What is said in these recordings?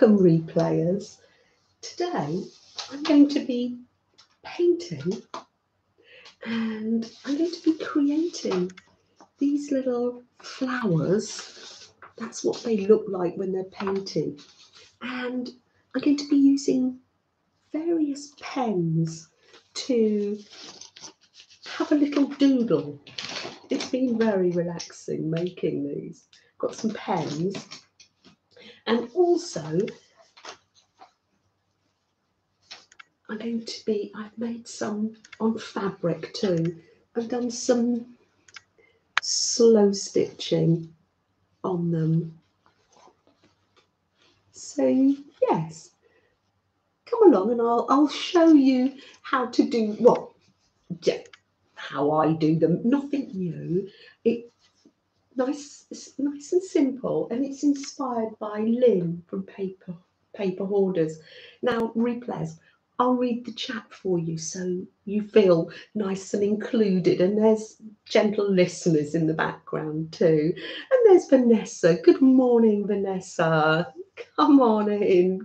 Welcome replayers. Today I'm going to be painting and I'm going to be creating these little flowers. That's what they look like when they're painted. And I'm going to be using various pens to have a little doodle. It's been very relaxing making these. Got some pens. And also, I'm going to be, I've made some on fabric too. I've done some slow stitching on them. So yes, come along and I'll show you how to do, well, yeah, how I do them. Nothing new. It's nice and simple, and it's inspired by Lynn from Paper Hoarders. Now, replayers, I'll read the chat for you so you feel nice and included. And there's gentle listeners in the background too. And there's Vanessa. Good morning, Vanessa. Come on in,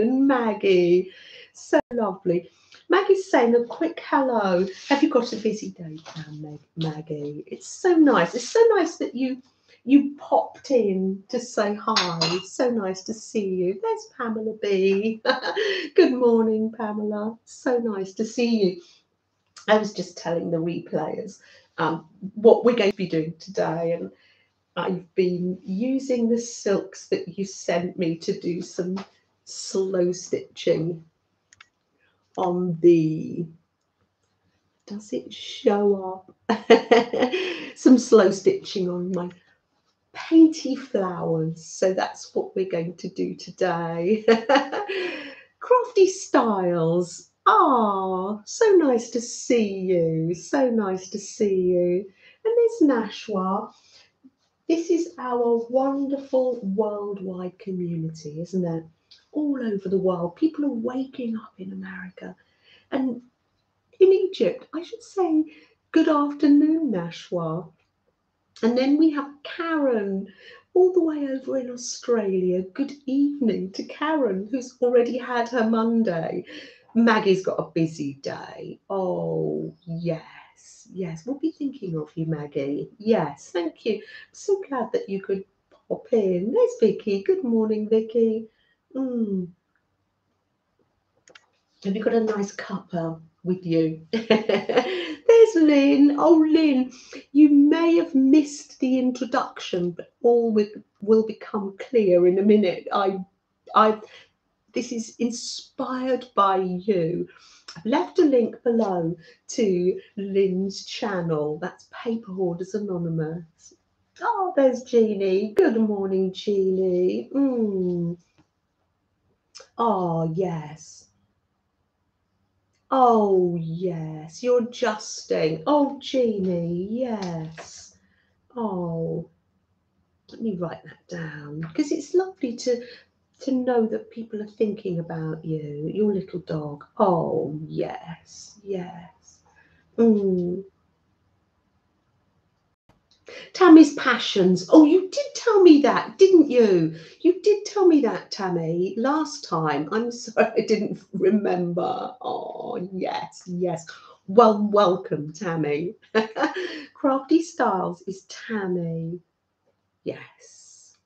and Maggie. So lovely. Maggie's saying a quick hello. Have you got a busy day planned, Maggie? It's so nice. It's so nice that you popped in to say hi. It's so nice to see you. There's Pamela B. Good morning, Pamela. So nice to see you. I was just telling the replayers what we're going to be doing today, and I've been using the silks that you sent me to do some slow stitching on the, does it show up? Some slow stitching on my painty flowers. So that's what we're going to do today. Crafty Styles. Ah, so nice to see you. So nice to see you. And there's Nashwa. This is our wonderful worldwide community, isn't it? All over the world, people are waking up in America and in Egypt. I should say good afternoon, Nashwa. And then we have Karen all the way over in Australia. Good evening to Karen, who's already had her Monday. Maggie's got a busy day. Oh, yes, yes. We'll be thinking of you, Maggie. Yes, thank you. I'm so glad that you could pop in. There's Vicky. Good morning, Vicky. Have you got a nice cuppa with you? There's Lynn. Oh, Lynn, you may have missed the introduction, but all will become clear in a minute. This is inspired by you. I've left a link below to Lynn's channel. That's Paper Hoarders Anonymous. Oh, there's Jeannie. Good morning, Jeannie. Oh, yes. Oh, yes. You're adjusting. Oh, Jeannie, yes. Oh, let me write that down, because it's lovely to know that people are thinking about you, your little dog. Oh, yes, yes. Tammy's passions. Oh, you did tell me that, didn't you? You did tell me that, Tammy, last time. I'm sorry, I didn't remember. Oh, yes, yes. Well, welcome, Tammy. Crafty Styles is Tammy. Yes.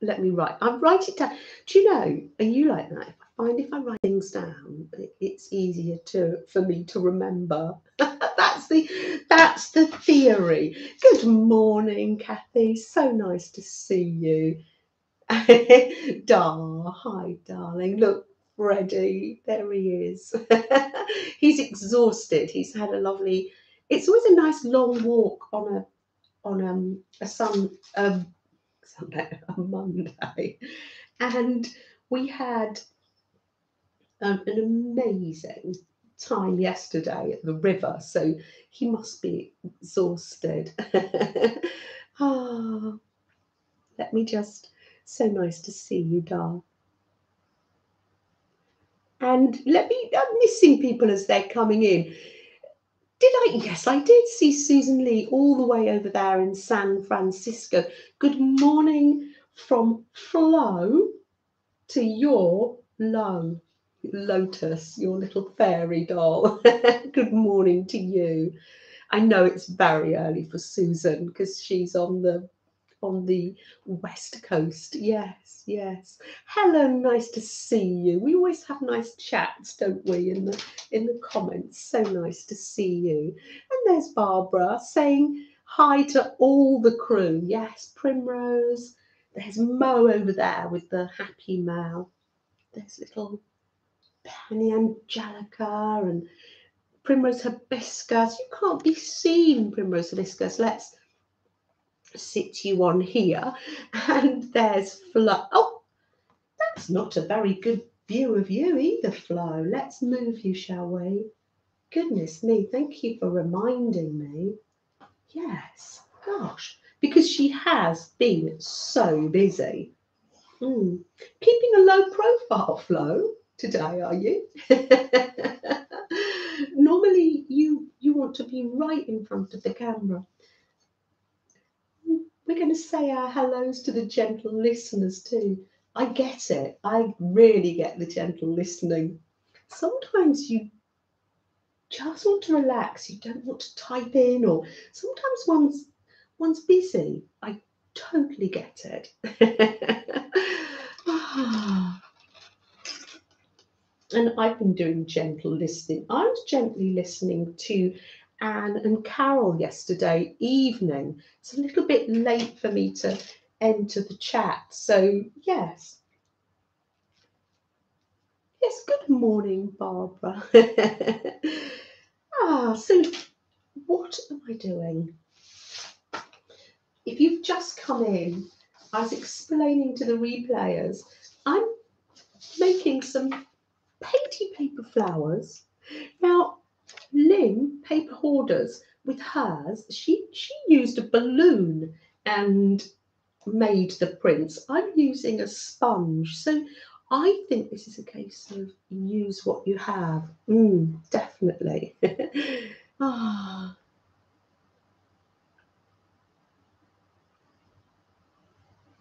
Let me write. I'll write it down. Do you know, are you like that? I find if I write things down, it's easier for me to remember. That's the theory. Good morning, Kathy. So nice to see you. Hi, darling. Look, Freddie, there he is. He's exhausted. He's had a lovely. It's always a nice long walk on a Monday, and we had an amazing time yesterday at the river, so he must be exhausted. Ah, let me just, so nice to see you, darling. And I'm missing people as they're coming in. Yes, I did see Susan Lee all the way over there in San Francisco. Good morning from flow to your low. Lotus, your little fairy doll. Good morning to you. I know it's very early for Susan because she's on the west coast. Yes, yes. Helen, nice to see you. We always have nice chats, don't we, in the comments. So nice to see you. And there's Barbara saying hi to all the crew. Yes, Primrose. There's Mo over there with the happy mail. There's little Penny Angelica and Primrose Hibiscus. You can't be seen, Primrose Hibiscus. Let's sit you on here. And there's Flo. Oh, that's not a very good view of you either, Flo. Let's move you, shall we? Goodness me, thank you for reminding me. Yes, gosh, because she has been so busy. Keeping a low profile, Flo. Today, are you? Normally you want to be right in front of the camera. We're going to say our hellos to the gentle listeners too. I get it. I really get the gentle listening. Sometimes you just want to relax. You don't want to type in, or sometimes one's busy. I totally get it. And I've been doing gentle listening. I was gently listening to Anne and Carol yesterday evening. It's a little bit late for me to enter the chat. So, yes. Yes, good morning, Barbara. So what am I doing? If you've just come in, I was explaining to the replayers, I'm making some painty paper flowers. Now, Lynn, Paper Hoarders, with hers, she used a balloon and made the prints. I'm using a sponge. So I think this is a case of use what you have. Definitely. Ah.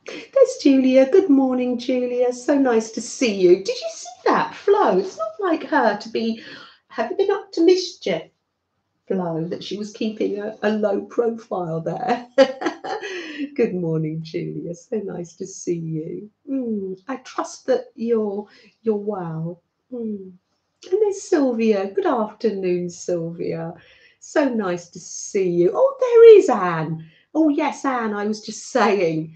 There's Julia. Good morning, Julia. So nice to see you. Did you see that, Flo? It's not like her to be, have you been up to mischief, Flo, that she was keeping a low profile there. Good morning, Julia. So nice to see you. I trust that you're well. And there's Sylvia. Good afternoon, Sylvia. So nice to see you. Oh, there is Anne. Oh, yes, Anne. I was just saying,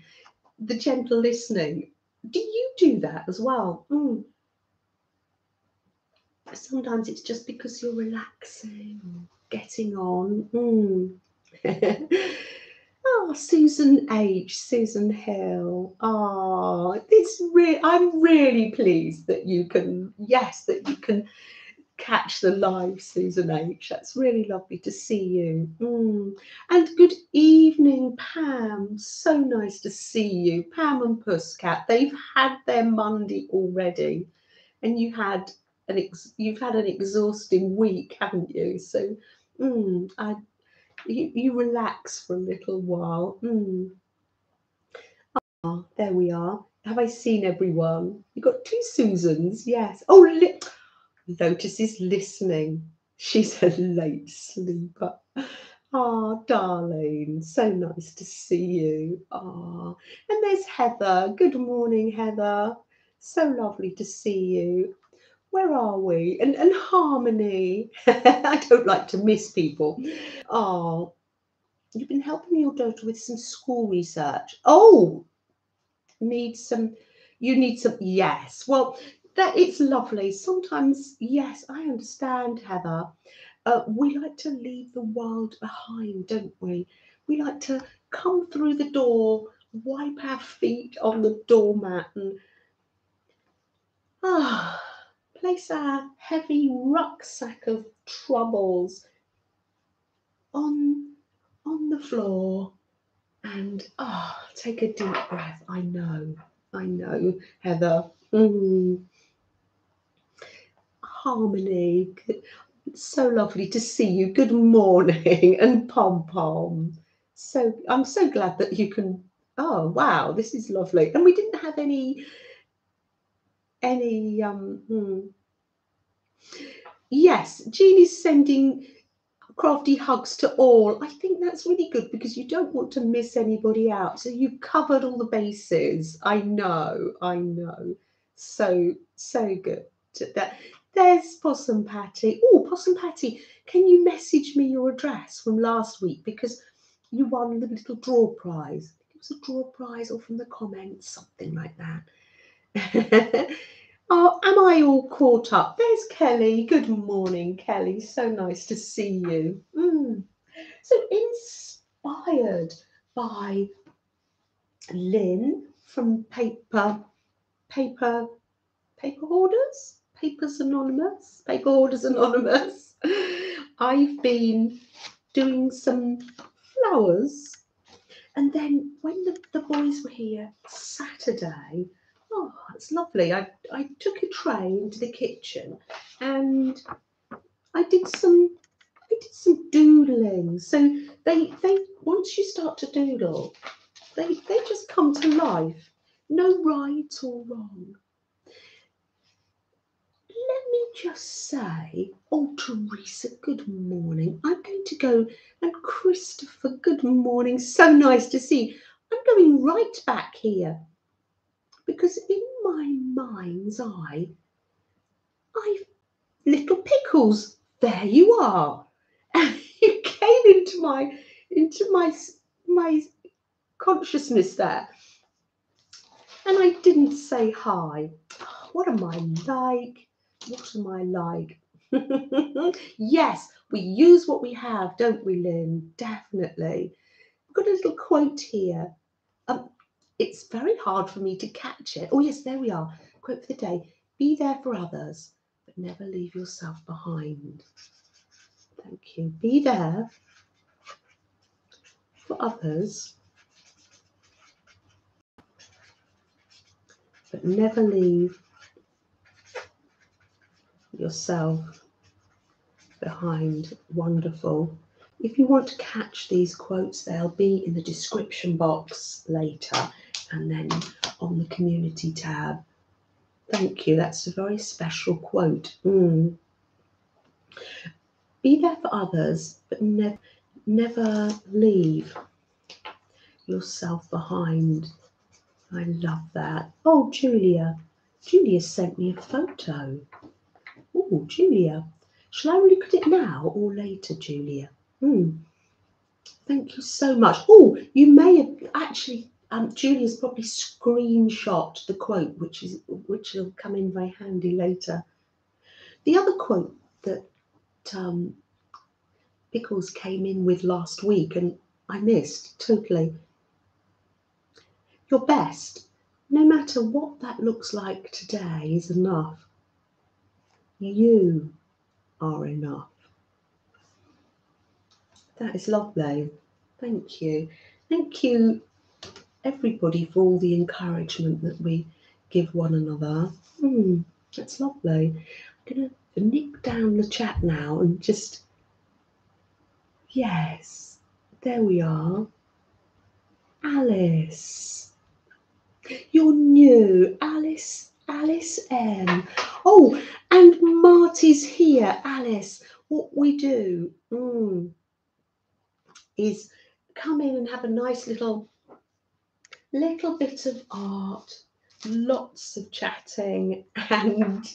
the gentle listening. Do you do that as well? Sometimes it's just because you're relaxing, getting on. Oh, Susan H, Susan Hill. Oh, it's I'm really pleased that you can, yes, that you can catch the live, Susan H. That's really lovely to see you. And good evening, Pam. So nice to see you. Pam and Pusscat, they've had their Monday already, and you had you've had an exhausting week, haven't you? So you relax for a little while. Oh, there we are. Have I seen everyone? You've got two Susans, yes. Oh, Lotus is listening. She's a late sleeper. Oh, darling, so nice to see you. Oh, and there's Heather. Good morning, Heather. So lovely to see you. Where are we? And Harmony. I don't like to miss people. Oh, you've been helping your daughter with some school research. Oh, you need some, yes. Well, that it's lovely. Sometimes, yes, I understand, Heather. We like to leave the world behind, don't we? We like to come through the door, wipe our feet on the doormat and place our heavy rucksack of troubles on the floor and take a deep breath. I know, Heather. Harmony, so lovely to see you. Good morning. And Pom Pom. So I'm so glad that you can oh, wow, this is lovely. And we didn't have any Yes, Jean is sending crafty hugs to all. I think that's really good because you don't want to miss anybody out. So you've covered all the bases. I know. So good. There's Possum Patty. Oh, Possum Patty, can you message me your address from last week? Because you won the little draw prize. It was a draw prize or from the comments, something like that. Oh, am I all caught up? There's Kelly. Good morning, Kelly. So nice to see you. So inspired by Lynn from Paper Hoarders Anonymous. I've been doing some flowers. And then when the boys were here Saturday, oh, it's lovely. I took a tray into the kitchen and I did some doodling. So they once you start to doodle, they just come to life. No right or wrong. Let me just say, oh, Teresa, good morning. I'm going to go, and Christopher, good morning. So nice to see you. I'm going right back here. Because in my mind's eye, I've little pickles. There you are. And you came into my consciousness there. And I didn't say hi. What am I like? What am I like? Yes, we use what we have, don't we, Lynn? Definitely. I've got a little quote here. It's very hard for me to catch it. Oh, yes, there we are. Quote for the day. Be there for others, but never leave yourself behind. Thank you. Be there for others, but never leave yourself behind. Wonderful. If you want to catch these quotes, they'll be in the description box later. And then on the community tab. Thank you. That's a very special quote. Be there for others, but never leave yourself behind. I love that. Oh, Julia. Julia sent me a photo. Oh, Julia. Shall I look at it now or later, Julia? Thank you so much. Oh, you may have actually... Julia's probably screenshot the quote, which will come in very handy later. The other quote that Pickles came in with last week, and I missed totally. Your best, no matter what that looks like today, is enough. You are enough. That is lovely. Thank you. Thank you, everybody, for all the encouragement that we give one another. That's lovely. I'm going to nip down the chat now and just, yes, there we are. Alice, you're new. Alice M. Oh, and Marty's here. Alice, what we do is come in and have a nice little bit of art, lots of chatting, and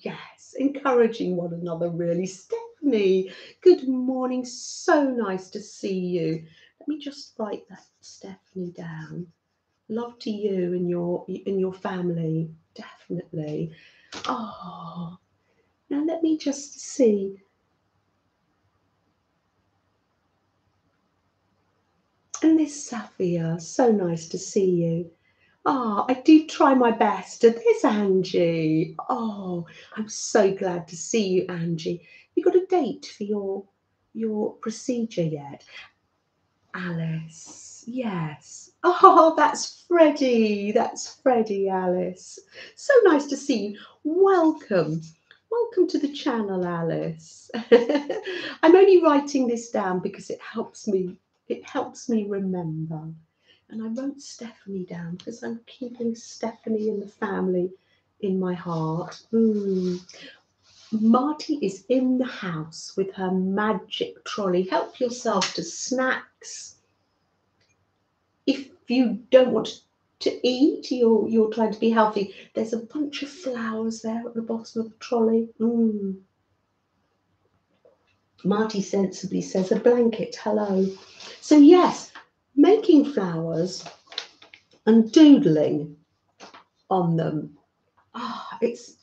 yes, encouraging one another, really. Stephanie, good morning. So nice to see you. Let me just write that, Stephanie, down. Love to you and your family, definitely. Oh, now let me just see. And this Safia, so nice to see you. Ah, I do try my best. And this Angie. Oh, I'm so glad to see you, Angie. You got a date for your procedure yet? Alice, yes. Oh, that's Freddie. That's Freddie, Alice. So nice to see you. Welcome. Welcome to the channel, Alice. I'm only writing this down because it helps me remember. And I wrote Stephanie down because I'm keeping Stephanie and the family in my heart. Marty is in the house with her magic trolley. Help yourself to snacks. If you don't want to eat, you're trying to be healthy. There's a bunch of flowers there at the bottom of the trolley. Marty sensibly says, a blanket, hello. So yes, making flowers and doodling on them. It's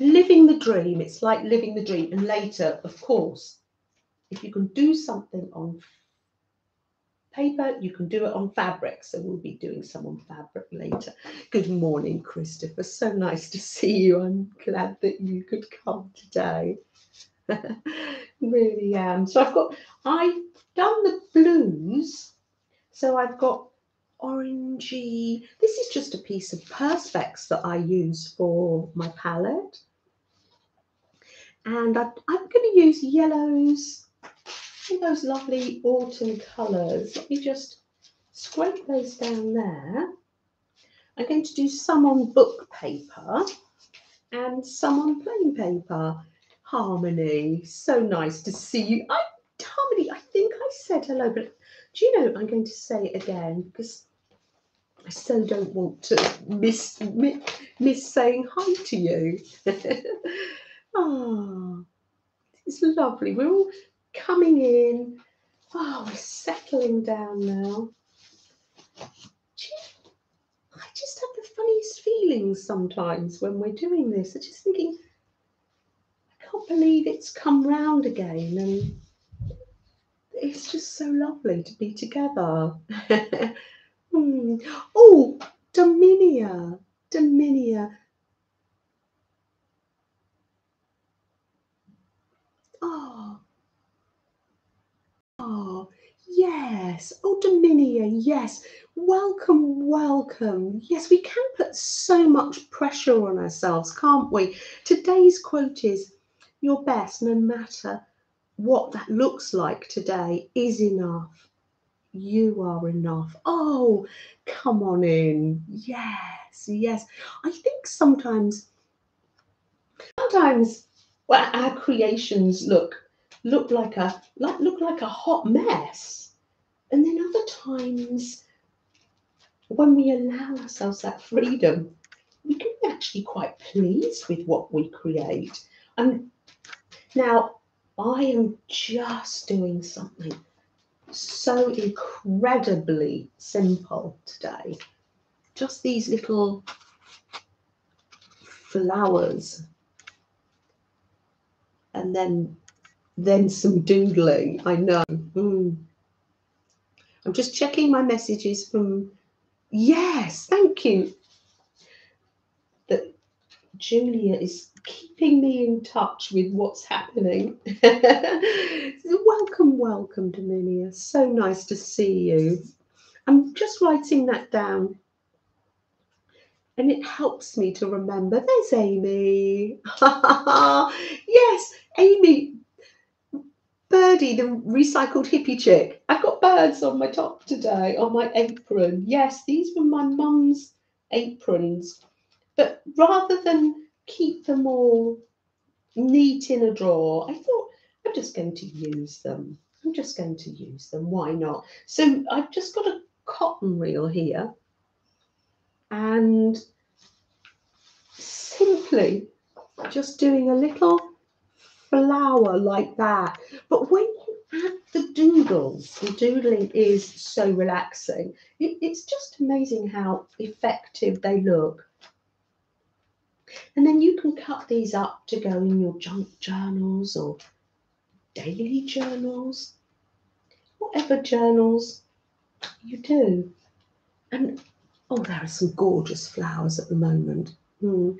living the dream. It's like living the dream. And later, of course, if you can do something on paper, you can do it on fabric. So we'll be doing some on fabric later. Good morning, Christopher. So nice to see you. I'm glad that you could come today. Really am. So I've done the blues. So I've got orangey. This is just a piece of Perspex that I use for my palette. And I'm going to use yellows, all those lovely autumn colours. Let me just scrape those down there. I'm going to do some on book paper and some on plain paper. Harmony, so nice to see you. Harmony, I think I said hello, but do you know, I'm going to say it again because I so don't want to miss saying hi to you. It's lovely. We're all coming in. We're settling down now. I just have the funniest feelings sometimes when we're doing this. I'm just thinking, I can't believe it's come round again. And it's just so lovely to be together. Oh, Dominia, Dominia. Yes. Oh, Dominia, yes. Welcome, welcome. Yes, we can put so much pressure on ourselves, can't we? Today's quote is, your best, no matter what that looks like today, is enough. You are enough. Oh, come on in. Yes, yes. I think sometimes well, our creations look like a hot mess, and then other times when we allow ourselves that freedom, we can be actually quite pleased with what we create. And now I am just doing something so incredibly simple today. Just these little flowers and then some doodling. I know. I'm just checking my messages from, yes, thank you. That Julia is keeping me in touch with what's happening. Welcome, welcome, Dominia. So nice to see you. I'm just writing that down and it helps me to remember. There's Amy. Yes, Amy, Birdie, the recycled hippie chick. I've got birds on my top today, on my apron. Yes, these were my mum's aprons, but rather than keep them all neat in a drawer, I thought I'm just going to use them. I'm just going to use them. Why not? So I've just got a cotton reel here and simply just doing a little flower like that. But when you add the doodles, the doodling is so relaxing. It's just amazing how effective they look. And then you can cut these up to go in your junk journals or daily journals, whatever journals you do. And, oh, there are some gorgeous flowers at the moment. Oh,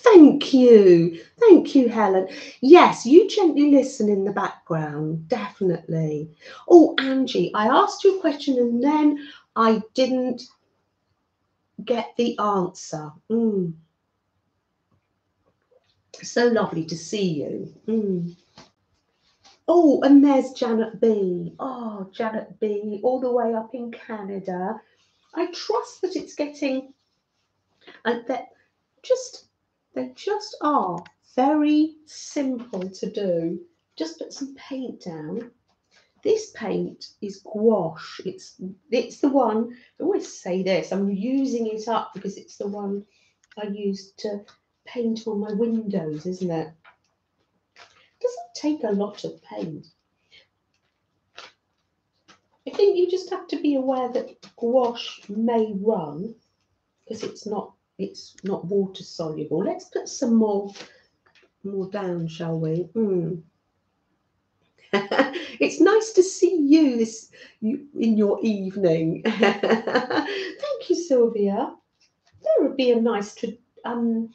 thank you. Thank you, Helen. Yes, you gently listen in the background, definitely. Oh, Angie, I asked you a question and then I didn't get the answer. So lovely to see you. Oh, and there's Janet B. Oh, Janet B, all the way up in Canada. I trust that it's getting, and they just are very simple to do. Just put some paint down. This paint is gouache. It's the one, I always say this, I'm using it up because it's the one I used to paint all my windows, isn't it? It doesn't take a lot of paint. I think you just have to be aware that gouache may run because it's not water soluble. Let's put some more down, shall we? It's nice to see you in your evening. Thank you, Sylvia. There would be a nice lovely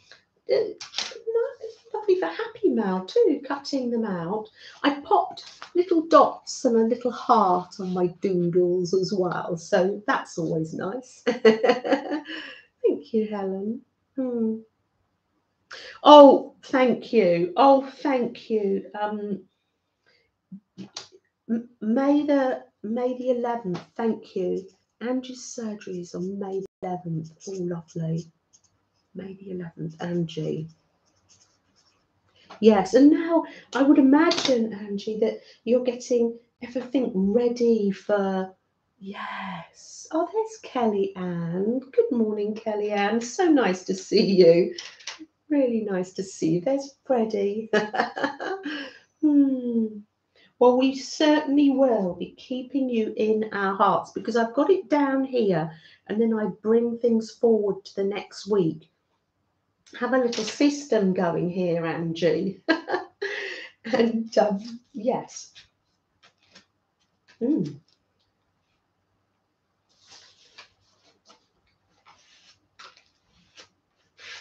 for Happy Mail too, cutting them out. I popped little dots and a little heart on my doodles as well, so that's always nice. Thank you, Helen. Oh, thank you. Oh, thank you. May the 11th. Thank you. Angie's surgery is on May the 11th. Oh, lovely. May the 11th, Angie. Yes, and now I would imagine, Angie, that you're getting everything ready for. Yes. Oh, there's Kellyanne. Good morning, Kellyanne. So nice to see you. Really nice to see you. There's Freddie. Well, we certainly will be keeping you in our hearts because I've got it down here and then I bring things forward to the next week. Have a little system going here, Angie. And yes.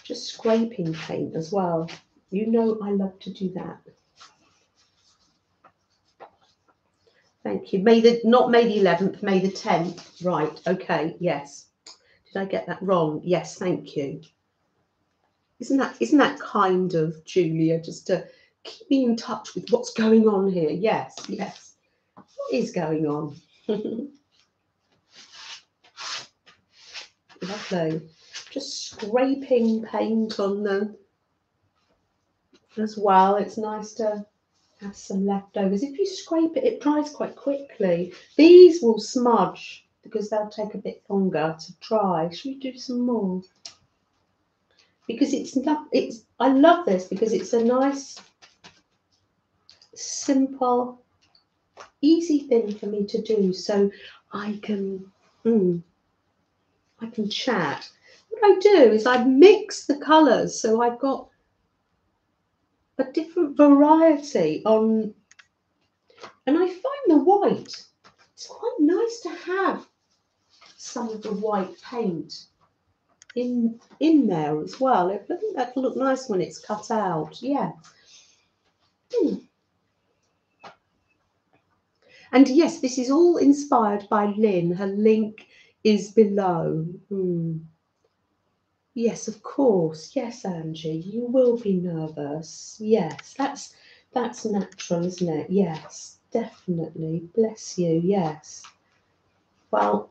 Just scraping paint as well. You know I love to do that. Thank you. Not May the 11th, May the 10th. Right, okay, yes. Did I get that wrong? Yes, thank you. Isn't that kind of Julia, just to keep me in touch with what's going on here? Yes, yes. What is going on? Lovely. Just scraping paint on them as well. It's nice to have some leftovers. If you scrape it, it dries quite quickly. These will smudge because they'll take a bit longer to dry. Should we do some more? Because I love this because it's a nice, simple, easy thing for me to do. So I can chat. What I do is I mix the colours, so I've got a different variety on, and I find the white, it's quite nice to have some of the white paint in there as well. I think that'll look nice when it's cut out, yeah. And yes, this is all inspired by Lynn. Her link is below. Yes, of course. Yes, Angie, you will be nervous. Yes, that's natural, isn't it? Yes, definitely. Bless you. Yes. Well,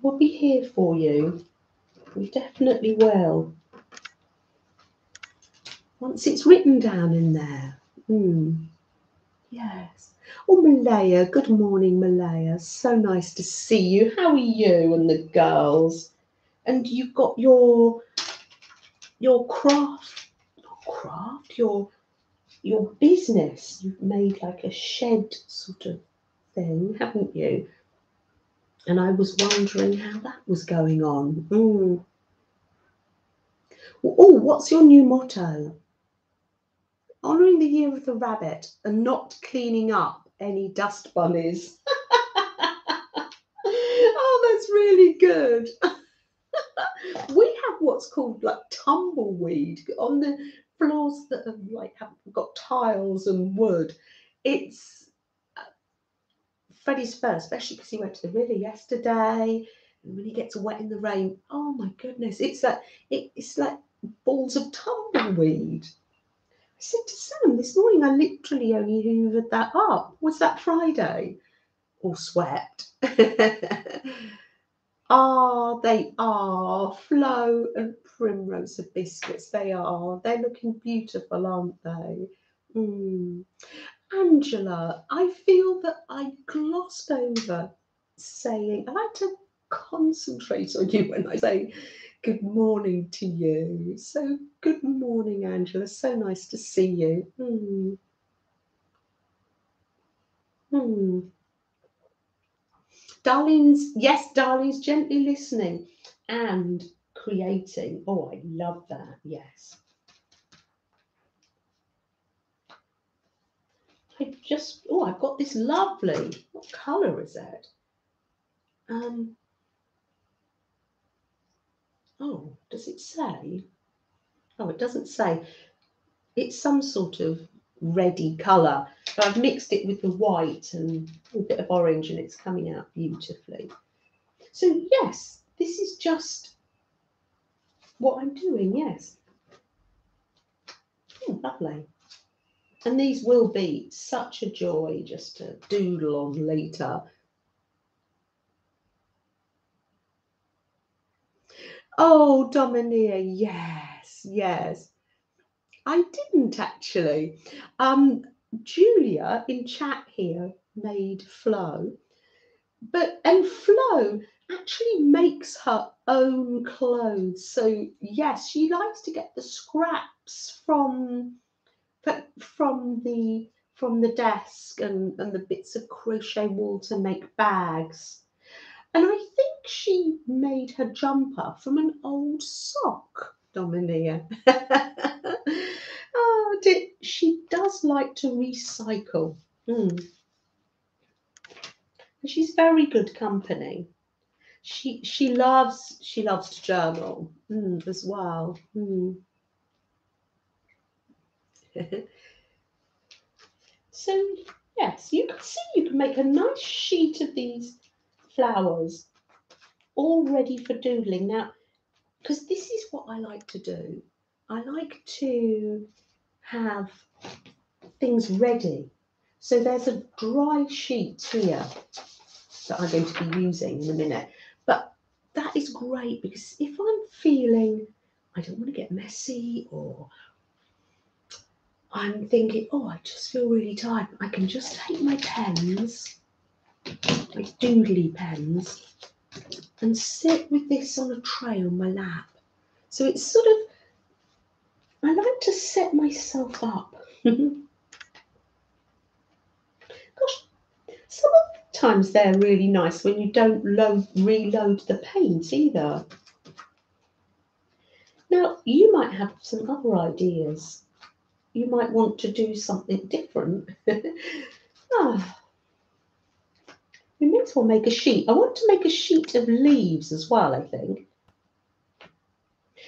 we'll be here for you. We definitely will. Once it's written down in there. Yes. Oh, Malaya. Good morning, Malaya. So nice to see you. How are you and the girls? And you've got your business. You've made like a shed sort of thing, haven't you? And I was wondering how that was going on. Oh, what's your new motto? Honouring the year of the rabbit and not cleaning up any dust bunnies. Oh, that's really good. We have what's called like tumbleweed on the floors that have got tiles and wood. It's Freddie's first, especially because he went to the river yesterday, and when he gets wet in the rain, oh my goodness, it's like balls of tumbleweed. I said to Sam this morning, I literally only hoovered that up. Was that Friday? Or swept. Ah, they are. Flo and Primrose are biscuits. They are. They're looking beautiful, aren't they? Mm. Angela, I feel that I glossed over saying, I like to concentrate on you when I say good morning to you. So good morning, Angela. So nice to see you. Mm. Mm. Darlene's, yes, Darlene's gently listening and creating. Oh, I love that. Yes. I just, oh, I've got this lovely, what colour is that? Oh, does it say? Oh, it doesn't say. It's some sort of reddy colour, but I've mixed it with the white and a bit of orange and it's coming out beautifully. So yes, this is just what I'm doing, yes. Oh, lovely. And these will be such a joy just to doodle on later. Oh, Dominia, yes, yes. I didn't actually. Julia in chat here made Flo, and Flo actually makes her own clothes. So yes, she likes to get the scraps from the desk and the bits of crochet wool to make bags. And I think she made her jumper from an old sock, Dominia. Oh, she does like to recycle. Mm. And she's very good company. She loves to journal as well. Mm. So yes, you can see you can make a nice sheet of these flowers all ready for doodling now, because this is what I like to do. I like to have things ready. So there's a dry sheet here that I'm going to be using in a minute, but that is great because if I'm feeling I don't want to get messy, or I'm thinking, oh, I just feel really tired, I can just take my pens, my doodly pens, and sit with this on a tray on my lap. So it's sort of, I like to set myself up. Gosh, some of the times they're really nice when you don't reload the paint either. Now, you might have some other ideas. You might want to do something different. Ah. We may as well make a sheet. I want to make a sheet of leaves as well, I think.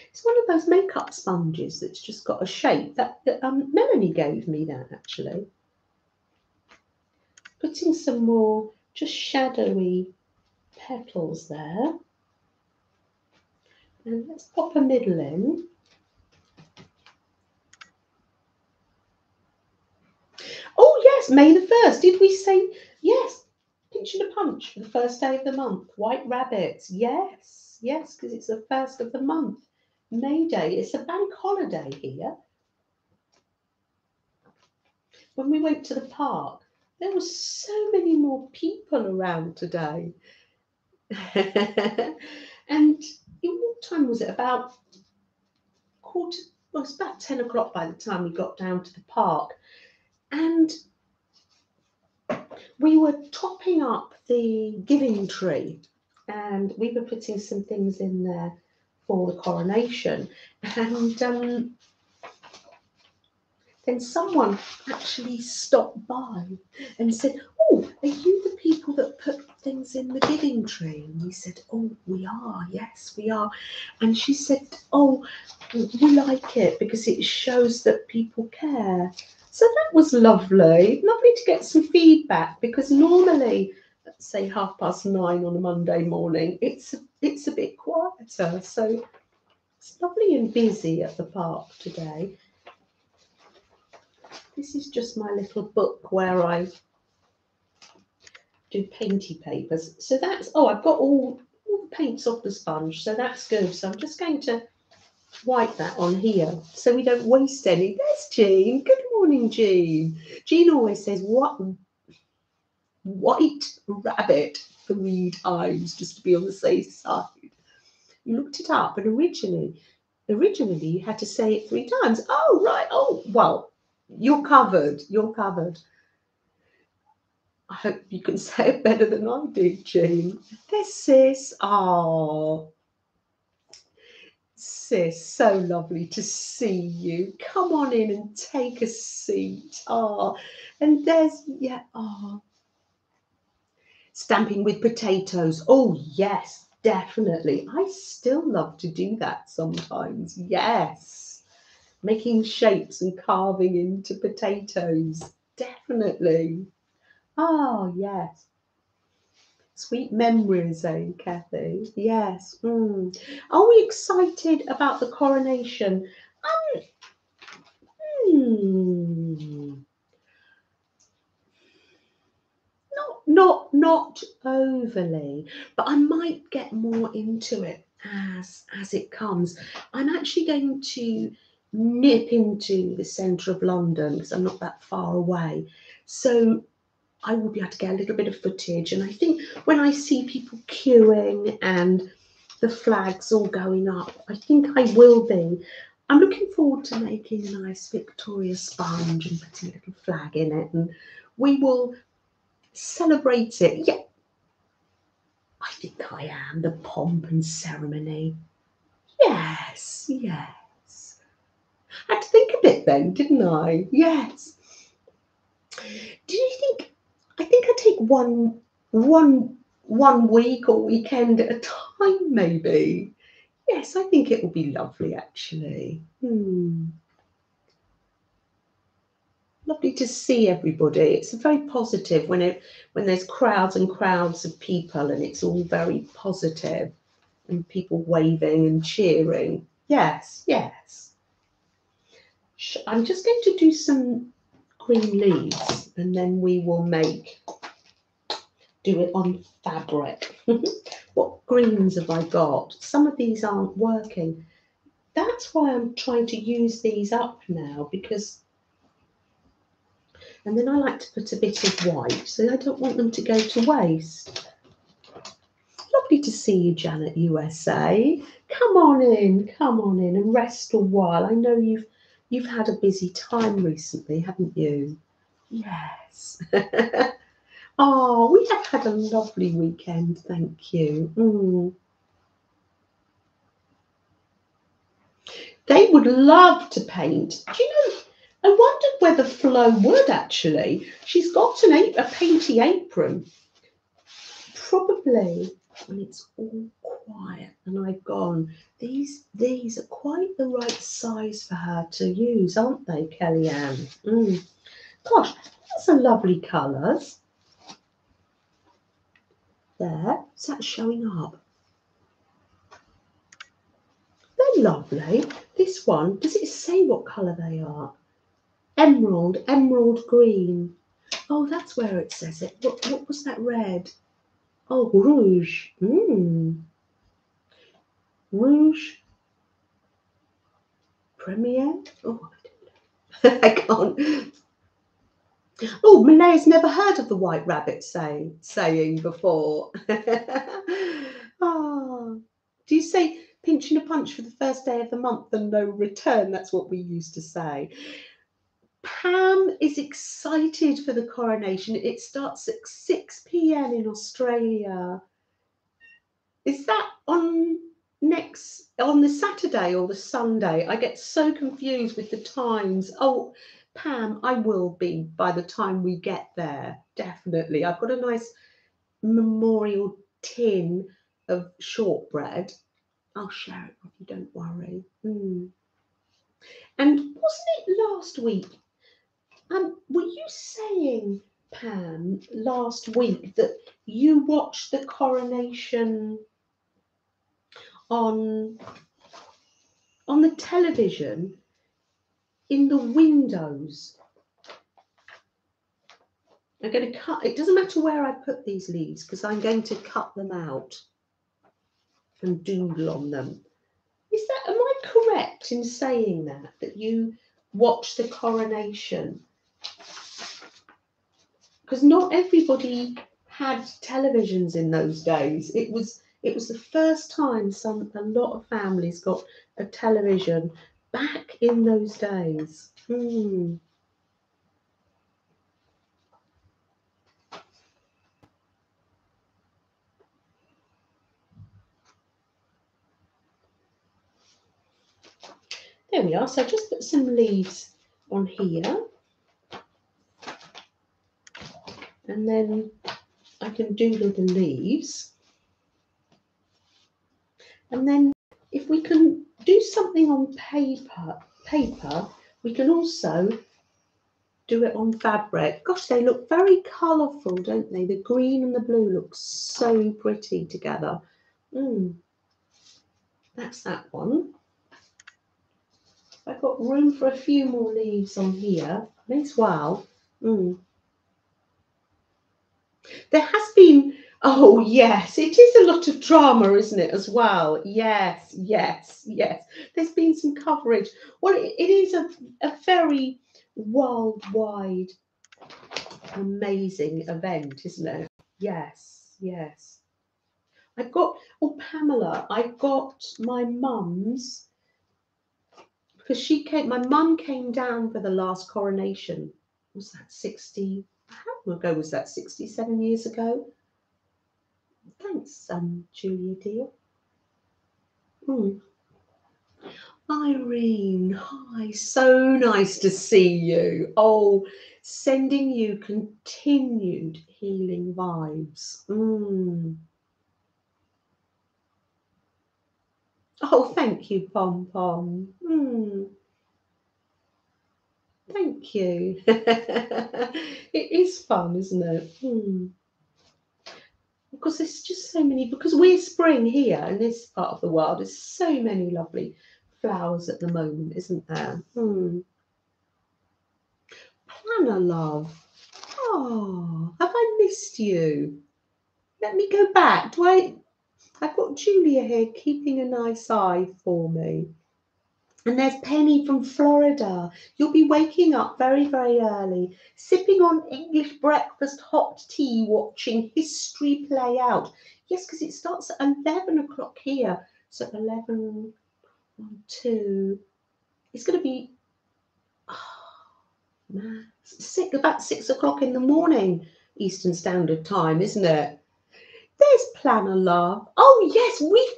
It's one of those makeup sponges that's just got a shape. That Melanie gave me that, actually. Putting some more just shadowy petals there. And let's pop a middle in. Oh, yes, May the 1st. Did we say, yes, Pinch and a Punch for the first day of the month. White rabbits. Yes, yes, because it's the first of the month. May Day. It's a bank holiday here. When we went to the park, there were so many more people around today. And what time was it? About well, it was about 10 o'clock by the time we got down to the park. And we were topping up the giving tree and we were putting some things in there for the coronation. And then someone actually stopped by and said, oh, are you the people that put things in the giving tree? And we said, oh, we are. Yes, we are. And she said, oh, we like it because it shows that people care. So that was lovely, lovely to get some feedback, because normally, let's say 9:30 on a Monday morning, it's a bit quieter. So it's lovely and busy at the park today. This is just my little book where I do painty papers. So that's, oh, I've got all paints off the sponge, so that's good. So I'm just going to wipe that on here so we don't waste any. There's Jean. Good morning, Jean. Jean always says, what white rabbit for reed eyes, just to be on the safe side. You looked it up, and originally you had to say it 3 times. Oh, right. Oh, well, you're covered. You're covered. I hope you can say it better than I did, Jean. There's Sis. Oh, Sis, so lovely to see you. Come on in and take a seat. Oh, and there's, yeah, oh. Stamping with potatoes. Oh, yes, definitely. I still love to do that sometimes. Yes. Making shapes and carving into potatoes. Definitely. Oh, yes. Sweet memories, eh, Kathy? Yes. Mm. Are we excited about the coronation? Not overly, but I might get more into it as it comes. I'm actually going to nip into the centre of London because I'm not that far away. So I will be able to get a little bit of footage, and I think when I see people queuing and the flags all going up, I think I will be. I'm looking forward to making a nice Victoria sponge and putting a little flag in it, and we will celebrate it. Yeah, I think I am. The pomp and ceremony. Yes, yes. I had to think a bit then, didn't I? Yes. Do you think? I think I take one week or weekend at a time, maybe. Yes, I think it will be lovely, actually. Lovely to see everybody. It's very positive when there's crowds and crowds of people, and it's all very positive, and people waving and cheering. Yes, yes. I'm just going to do some green leaves, and then we will do it on fabric. What greens have I got? Some of these aren't working. That's why I'm trying to use these up now, because, and then I like to put a bit of white, so I don't want them to go to waste. Lovely to see you, Janet USA. Come on in and rest a while. I know you've had a busy time recently, haven't you? Yes. Oh, we have had a lovely weekend, thank you. They would love to paint. Do you know, I wondered whether Flo would, actually. She's got a painty apron. Probably when it's all quiet and I've gone, these are quite the right size for her to use, aren't they, Kellyanne? Gosh, that's some lovely colours. There, is that showing up? They're lovely. This one, does it say what colour they are? Emerald, emerald green. Oh, that's where it says it. What was that red? Oh, rouge. Rouge Premier. Oh, I don't know. I can't. Oh, Mine's never heard of the white rabbit saying before. Oh, do you say pinch and a punch for the first day of the month and no return? That's what we used to say. Pam is excited for the coronation. It starts at 6 p.m. in Australia. Is that on the Saturday or the Sunday? I get so confused with the times. Oh, Pam, I will be by the time we get there. Definitely. I've got a nice memorial tin of shortbread. I'll share it with you, don't worry. And wasn't it last week? Were you saying, Pam, last week that you watched the coronation on the television in the windows? I'm going to cut. It doesn't matter where I put these leaves because I'm going to cut them out. and doodle on them. Is that, am I correct in saying that, that you watched the coronation? Because not everybody had televisions in those days. It was the first time a lot of families got a television back in those days. Hmm. There we are. So just put some leaves on here, and then I can doodle the leaves. And then if we can do something on paper, we can also do it on fabric. Gosh, they look very colourful, don't they? The green and the blue look so pretty together. Mm. That's that one. I've got room for a few more leaves on here. May as well. Mm. There has been, oh yes, it is a lot of drama, isn't it, as well? Yes, yes, yes. There's been some coverage. Well, it is a very worldwide, amazing event, isn't it? Yes, yes. I've got, oh Pamela, I've got my mum's, because she came, my mum came down for the last coronation. Was that 60? How long ago was that? 67 years ago? Thanks, Julia dear. Mm. Irene, hi, so nice to see you. Oh, sending you continued healing vibes. Mm. Oh, thank you, Pom Pom. Mm. Thank you. It is fun, isn't it? Hmm. Because there's just so many, because we're spring here in this part of the world, there's so many lovely flowers at the moment, isn't there? Hmm. Planner love. Oh, have I missed you? Let me go back. Do I? I've got Julia here keeping a nice eye for me. And there's Penny from Florida. You'll be waking up very, very early, sipping on English breakfast, hot tea, watching history play out. Yes, because it starts at 11 o'clock here. So 11, 1, 2. It's going to be about 6 o'clock in the morning, Eastern Standard Time, isn't it? There's Planner Love. Oh, yes, we've.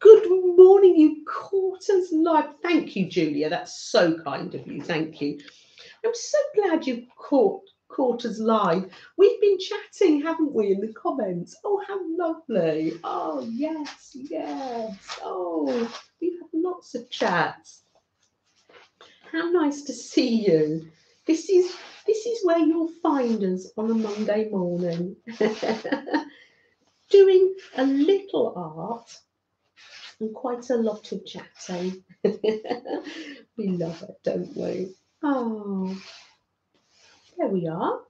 Good morning, you caught us live. Thank you, Julia. That's so kind of you. Thank you. I'm so glad you caught us live. We've been chatting, haven't we, in the comments? Oh, how lovely. Oh, yes, yes. Oh, we've had lots of chats. How nice to see you. This is where you'll find us on a Monday morning. Doing a little art. And quite a lot of chatting. We love it, don't we? Oh, there we are.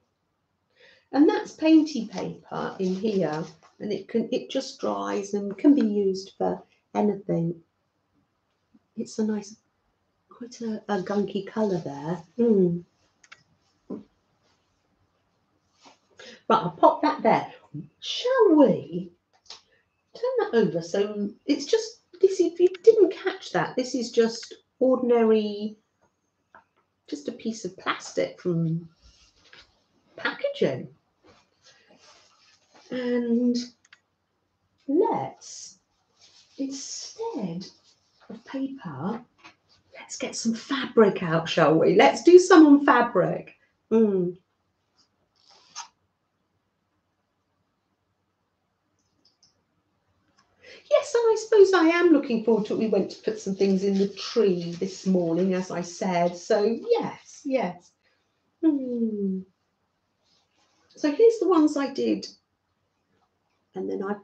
And that's painty paper in here, and it just dries and can be used for anything. It's a nice, quite a gunky colour there. Mm. Right, I'll pop that there. Shall we turn that over? So it's just. This, if you didn't catch that, this is just ordinary, just a piece of plastic from packaging. And let's, instead of paper, let's get some fabric out, shall we? Let's do some on fabric. Mm. Yes, I suppose I am looking forward to it. We went to put some things in the tree this morning, as I said. So, yes, yes. Hmm. So here's the ones I did. And then I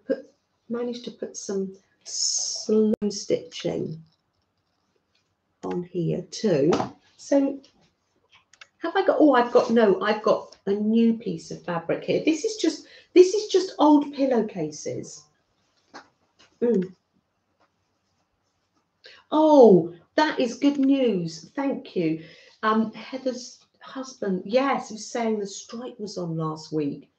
managed to put some slow stitching on here too. So have I got, oh, I've got a new piece of fabric here. This is just old pillowcases. Mm. Oh, that is good news. Thank you. Heather's husband, yes, who's saying the strike was on last week.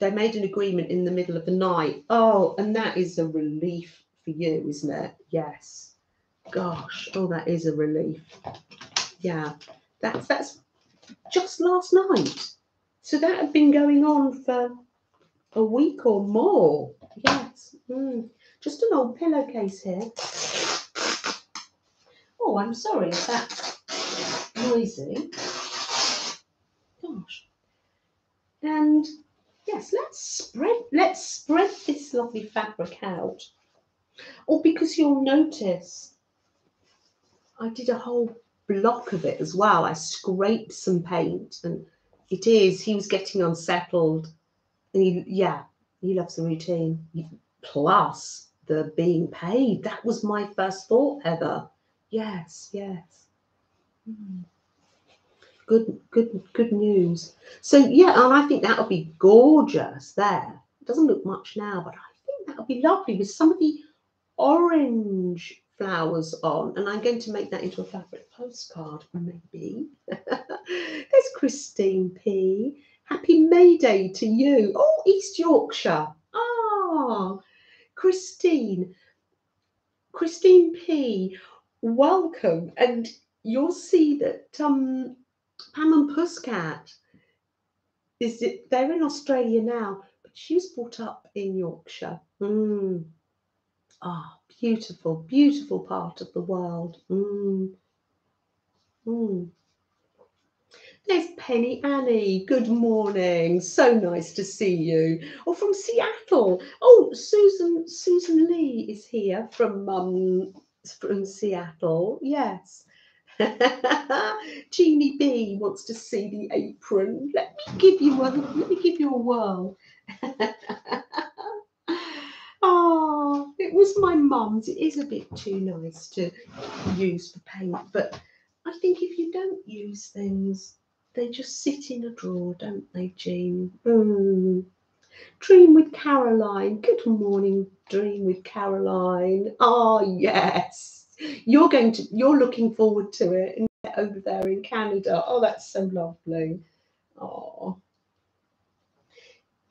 They made an agreement in the middle of the night. Oh, and that is a relief for you, isn't it? Yes. Gosh, oh, that is a relief. Yeah, that's just last night. So that had been going on for a week or more. Yes. Just an old pillowcase here. Oh, I'm sorry if that's noisy. Gosh. And yes, let's spread this lovely fabric out. Or because you'll notice I did a whole block of it as well. I scraped some paint, and it is, he was getting unsettled, and he loves the routine, plus the being paid. That was my first thought, Heather. Yes, yes. Good news. So yeah, and I think that'll be gorgeous there. It doesn't look much now, but I think that'll be lovely with some of the orange flowers on, and I'm going to make that into a fabric postcard, maybe. There's Christine P. Happy May Day to you. Oh, East Yorkshire. Ah, Christine P. Welcome, and you'll see that Pam and Puscat, they're in Australia now, but she was brought up in Yorkshire. Ah, beautiful, beautiful part of the world. There's Penny Annie. Good morning. So nice to see you. Oh, from Seattle. Oh, Susan Lee is here from Seattle. Yes. Jeannie B wants to see the apron. Let me give you a whirl. Oh, it was my mum's. It is a bit too nice to use for paint, but I think if you don't use things, they just sit in a drawer, don't they, Jean? Dream with Caroline. Good morning, Dream with Caroline. Ah, oh, yes. You're looking forward to it, and get over there in Canada. Oh, that's so lovely. Oh,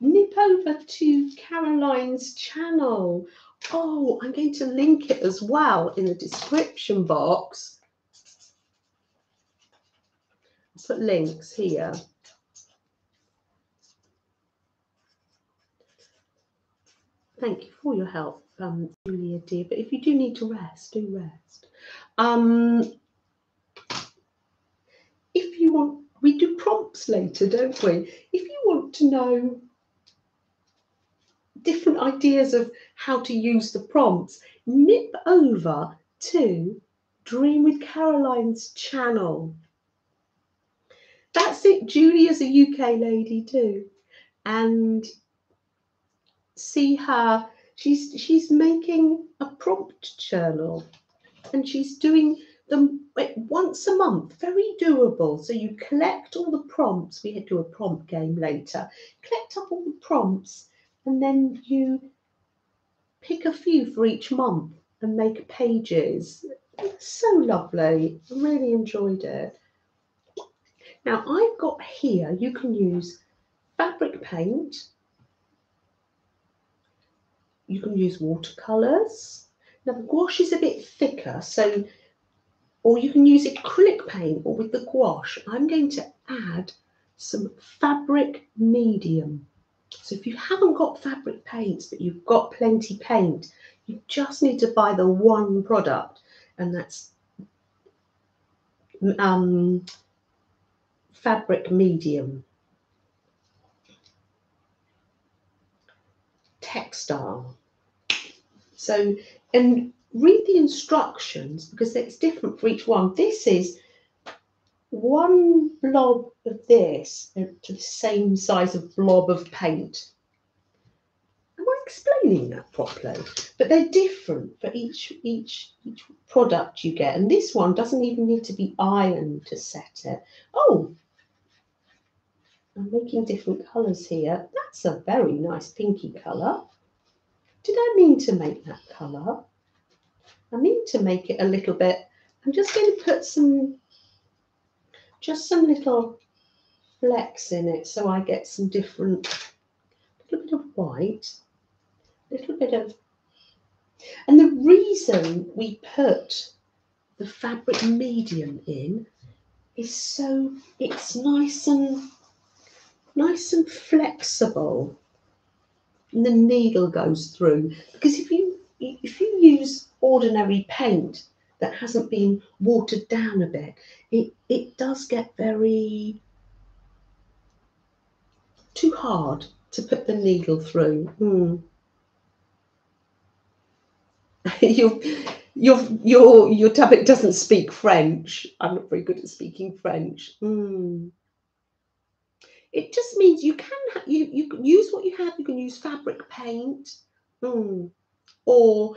nip over to Caroline's channel. Oh, I'm going to link it as well in the description box. I'll put links here. Thank you for your help, Julia dear, but if you do need to rest, do rest. If you want, we do prompts later, don't we? If you want to know different ideas of how to use the prompts, nip over to Dream with Caroline's channel. That's it. Julia's a UK lady too, and see her. She's making a prompt journal, and she's doing them once a month. Very doable. So you collect all the prompts. We do a prompt game later. Collect up all the prompts, and then you pick a few for each month and make pages. It's so lovely. I really enjoyed it. Now I've got here, you can use fabric paint. You can use watercolours. Now the gouache is a bit thicker, so, or you can use acrylic paint or with the gouache. I'm going to add some fabric medium. So if you haven't got fabric paints, but you've got plenty paint, you just need to buy the one product, and that's fabric medium. Textile. So, and read the instructions, because it's different for each one. This is one blob of this to the same size of blob of paint. Am I explaining that properly? But they're different for each product you get, and this one doesn't even need to be ironed to set it. Oh, I'm making different colours here. That's a very nice pinky colour. Did I mean to make that colour? I need to make it a little bit. I'm just going to put some, just some little flecks in it so I get some different, a little bit of white, a little bit of, and the reason we put the fabric medium in is so it's nice and flexible, and the needle goes through, because if you use ordinary paint that hasn't been watered down a bit, it does get very too hard to put the needle through. Your tablet doesn't speak French. I'm not very good at speaking French. It just means you can you can use what you have. You can use fabric paint, or you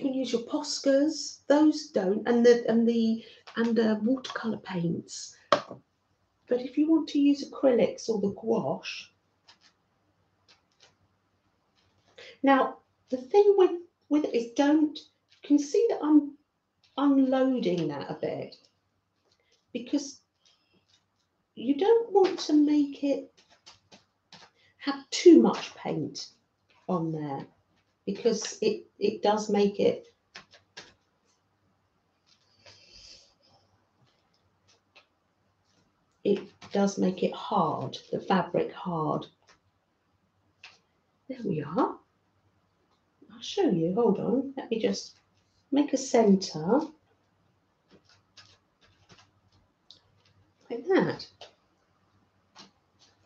can use your Poscas. Those don't, and the watercolor paints. But if you want to use acrylics or the gouache, now the thing with it is, don't, you can see that I'm unloading that a bit, because you don't want to make it have too much paint on there, because it does make it hard, the fabric hard. There we are. I'll show you, hold on, let me just make a centre like that.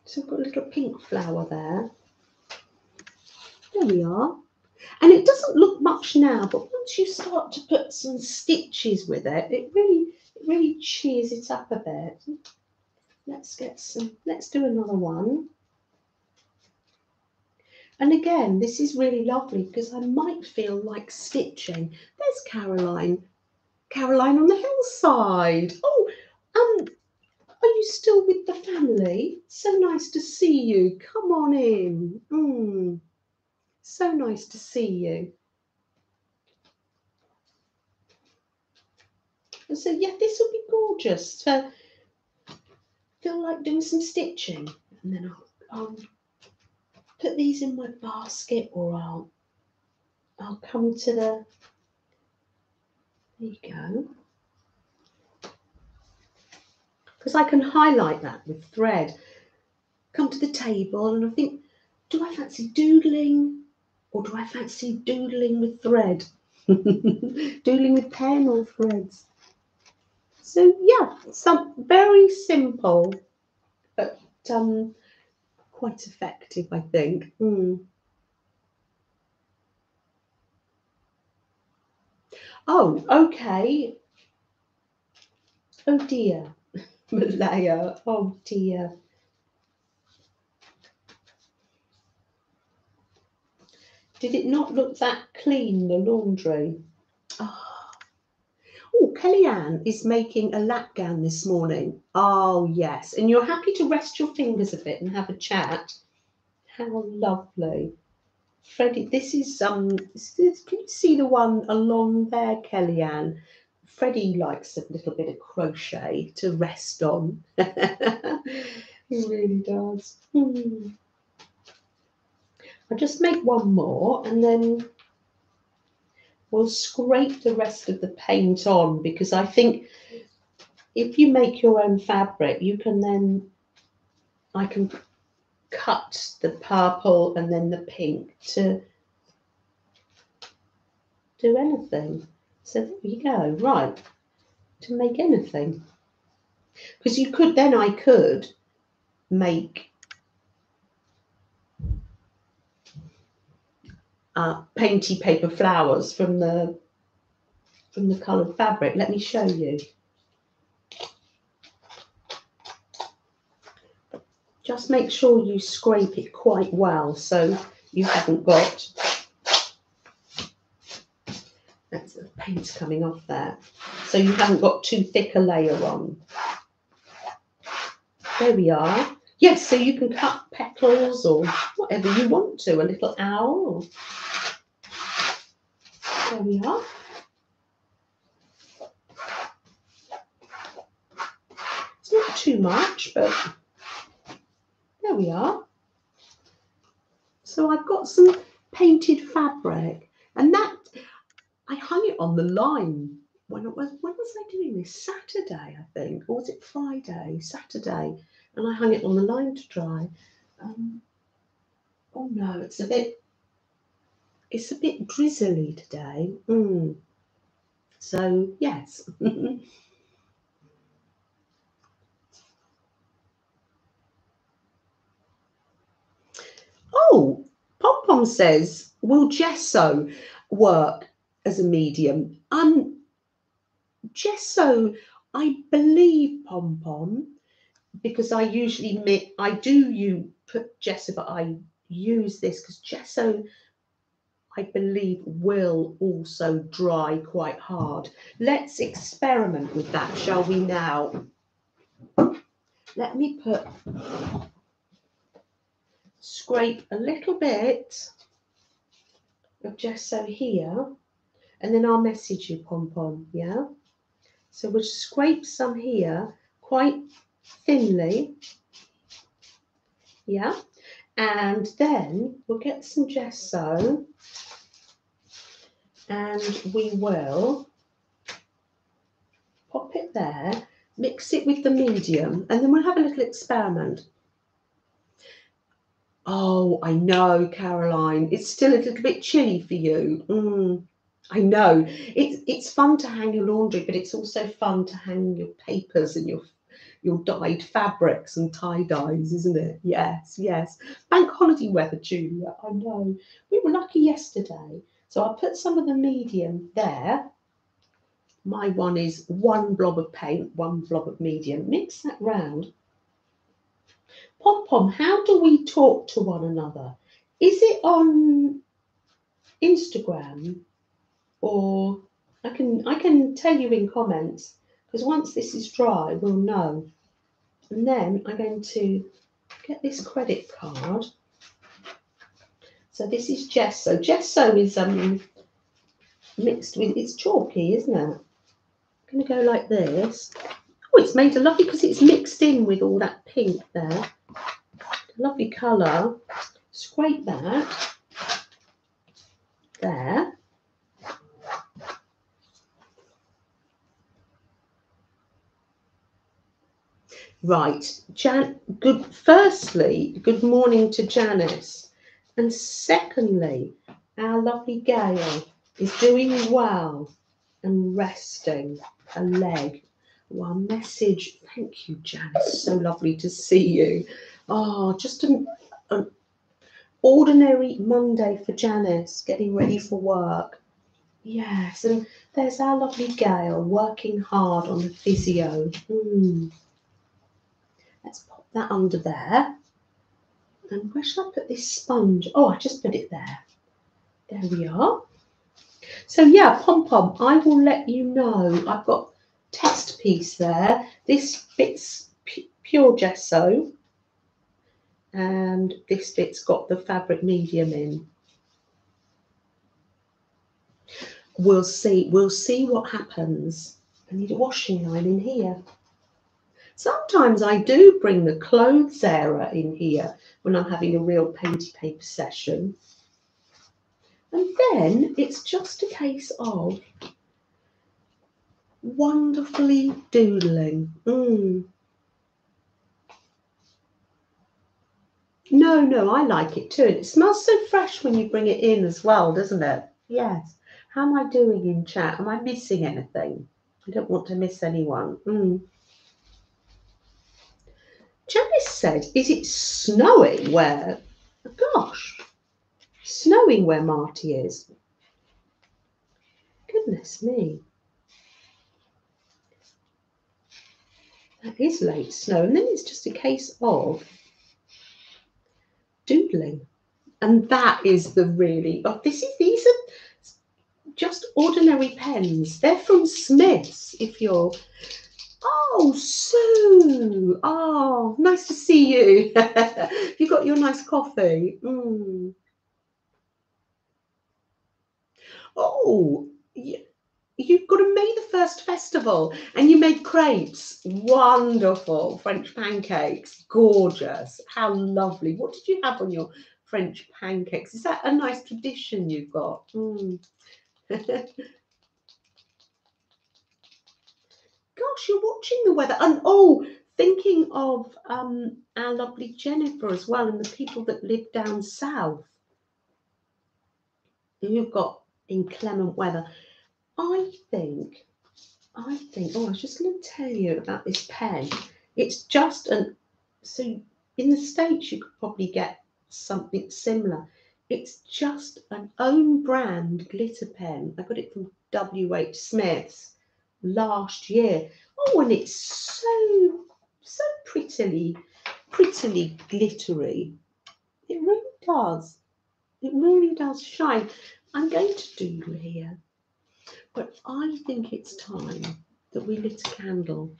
So I've got a little pink flower there. There we are. And it doesn't look much now, but once you start to put some stitches with it, it really cheers it up a bit. Let's get some, let's do another one. And again, this is really lovely because I might feel like stitching. There's Caroline on the hillside. Oh, are you still with the family? So nice to see you. Come on in. So nice to see you. And so, yeah, this will be gorgeous. So, I feel like doing some stitching, and then I'll put these in my basket, or I'll come to the, there you go, because I can highlight that with thread. Come to the table and I think, do I fancy doodling, or do I fancy doodling with thread? Doodling with pen or threads. So yeah, some very simple, but quite effective, I think. Oh, okay. Oh dear, Malaya. Oh dear. Did it not look that clean, the laundry? Oh, Kellyanne is making a lapgown this morning. Oh, yes. And you're happy to rest your fingers a bit and have a chat. How lovely. Freddie, this is, can you see the one along there, Kellyanne? Freddie likes a little bit of crochet to rest on. He really does. I'll just make one more and then we'll scrape the rest of the paint on, because I think if you make your own fabric, you can then, I can cut the purple and then the pink to do anything. So there you go, right, to make anything. Because you could, then I could make painty paper flowers from the coloured fabric. Let me show you. Just make sure you scrape it quite well so you haven't got, that's the paint's coming off there, so you haven't got too thick a layer on. There we are. Yes, so you can cut petals or whatever you want to, a little owl. There we are. It's not too much, but there we are. So I've got some painted fabric, and that I hung it on the line. When was I doing this? Saturday, I think, or was it Friday? Saturday, and I hung it on the line to dry. Oh no, it's a bit drizzly today. So yes. Oh, Pom Pom says, will gesso work as a medium? Gesso, I believe, Pom Pom, because I usually put gesso, but I use this because gesso, I believe, will also dry quite hard. Let's experiment with that, shall we now? Let me scrape a little bit of gesso here, and then I'll message you, Pom Pom, yeah? So we'll scrape some here quite thinly, yeah? And then we'll get some gesso and we will pop it there, mix it with the medium, and then we'll have a little experiment. Oh, I know, Caroline, it's still a little bit chilly for you. I know. It's fun to hang your laundry, but it's also fun to hang your papers and your dyed fabrics and tie-dyes, isn't it? Yes, yes. Bank holiday weather, Julia, I know. We were lucky yesterday. So I'll put some of the medium there. My one is one blob of paint, one blob of medium. Mix that round. Pom Pom, how do we talk to one another? Is it on Instagram? Or I can tell you in comments, because once this is dry, we'll know. And then I'm going to get this credit card. So this is gesso. Gesso is mixed with, it's chalky, isn't it? I'm going to go like this. Oh, it's made a lovely, because it's mixed in with all that pink there. Lovely colour. Scrape that. There. Right, firstly, good morning to Janice. And secondly, our lovely Gail is doing well and resting a leg. Well, message, thank you, Janice. So lovely to see you. Oh, just an ordinary Monday for Janice, getting ready for work. Yes, and there's our lovely Gail working hard on the physio. Let's pop that under there. And where should I put this sponge? Oh, I just put it there. There we are. So yeah, Pom Pom, I will let you know. I've got test piece there. This bit's pure gesso. And this bit's got the fabric medium in. We'll see what happens. I need a washing line in here. Sometimes I do bring the clothes area in here when I'm having a real painty paper session. And then it's just a case of wonderfully doodling. No, I like it too. And it smells so fresh when you bring it in as well, doesn't it? Yes. How am I doing in chat? Am I missing anything? I don't want to miss anyone. Janice said, is it snowing where, gosh, snowing where Marty is? Goodness me. That is late snow. And then it's just a case of doodling. And that is the really, oh, these are just ordinary pens. They're from Smiths, if you're, oh, Sue. Oh, nice to see you. You got your nice coffee. Oh, you've got a May the 1st festival and you made crepes. Wonderful. French pancakes. Gorgeous. How lovely. What did you have on your French pancakes? Is that a nice tradition you've got? Mm. Gosh, you're watching the weather. And oh, thinking of our lovely Jennifer as well, and the people that live down south. You've got inclement weather. I think, oh, I was just going to tell you about this pen. It's just an, so in the States you could probably get something similar. It's just an own brand glitter pen. I got it from WH Smiths last year. Oh, and it's so prettily glittery. It really does. It really does shine. I'm going to doodle here, but I think it's time that we lit a candle.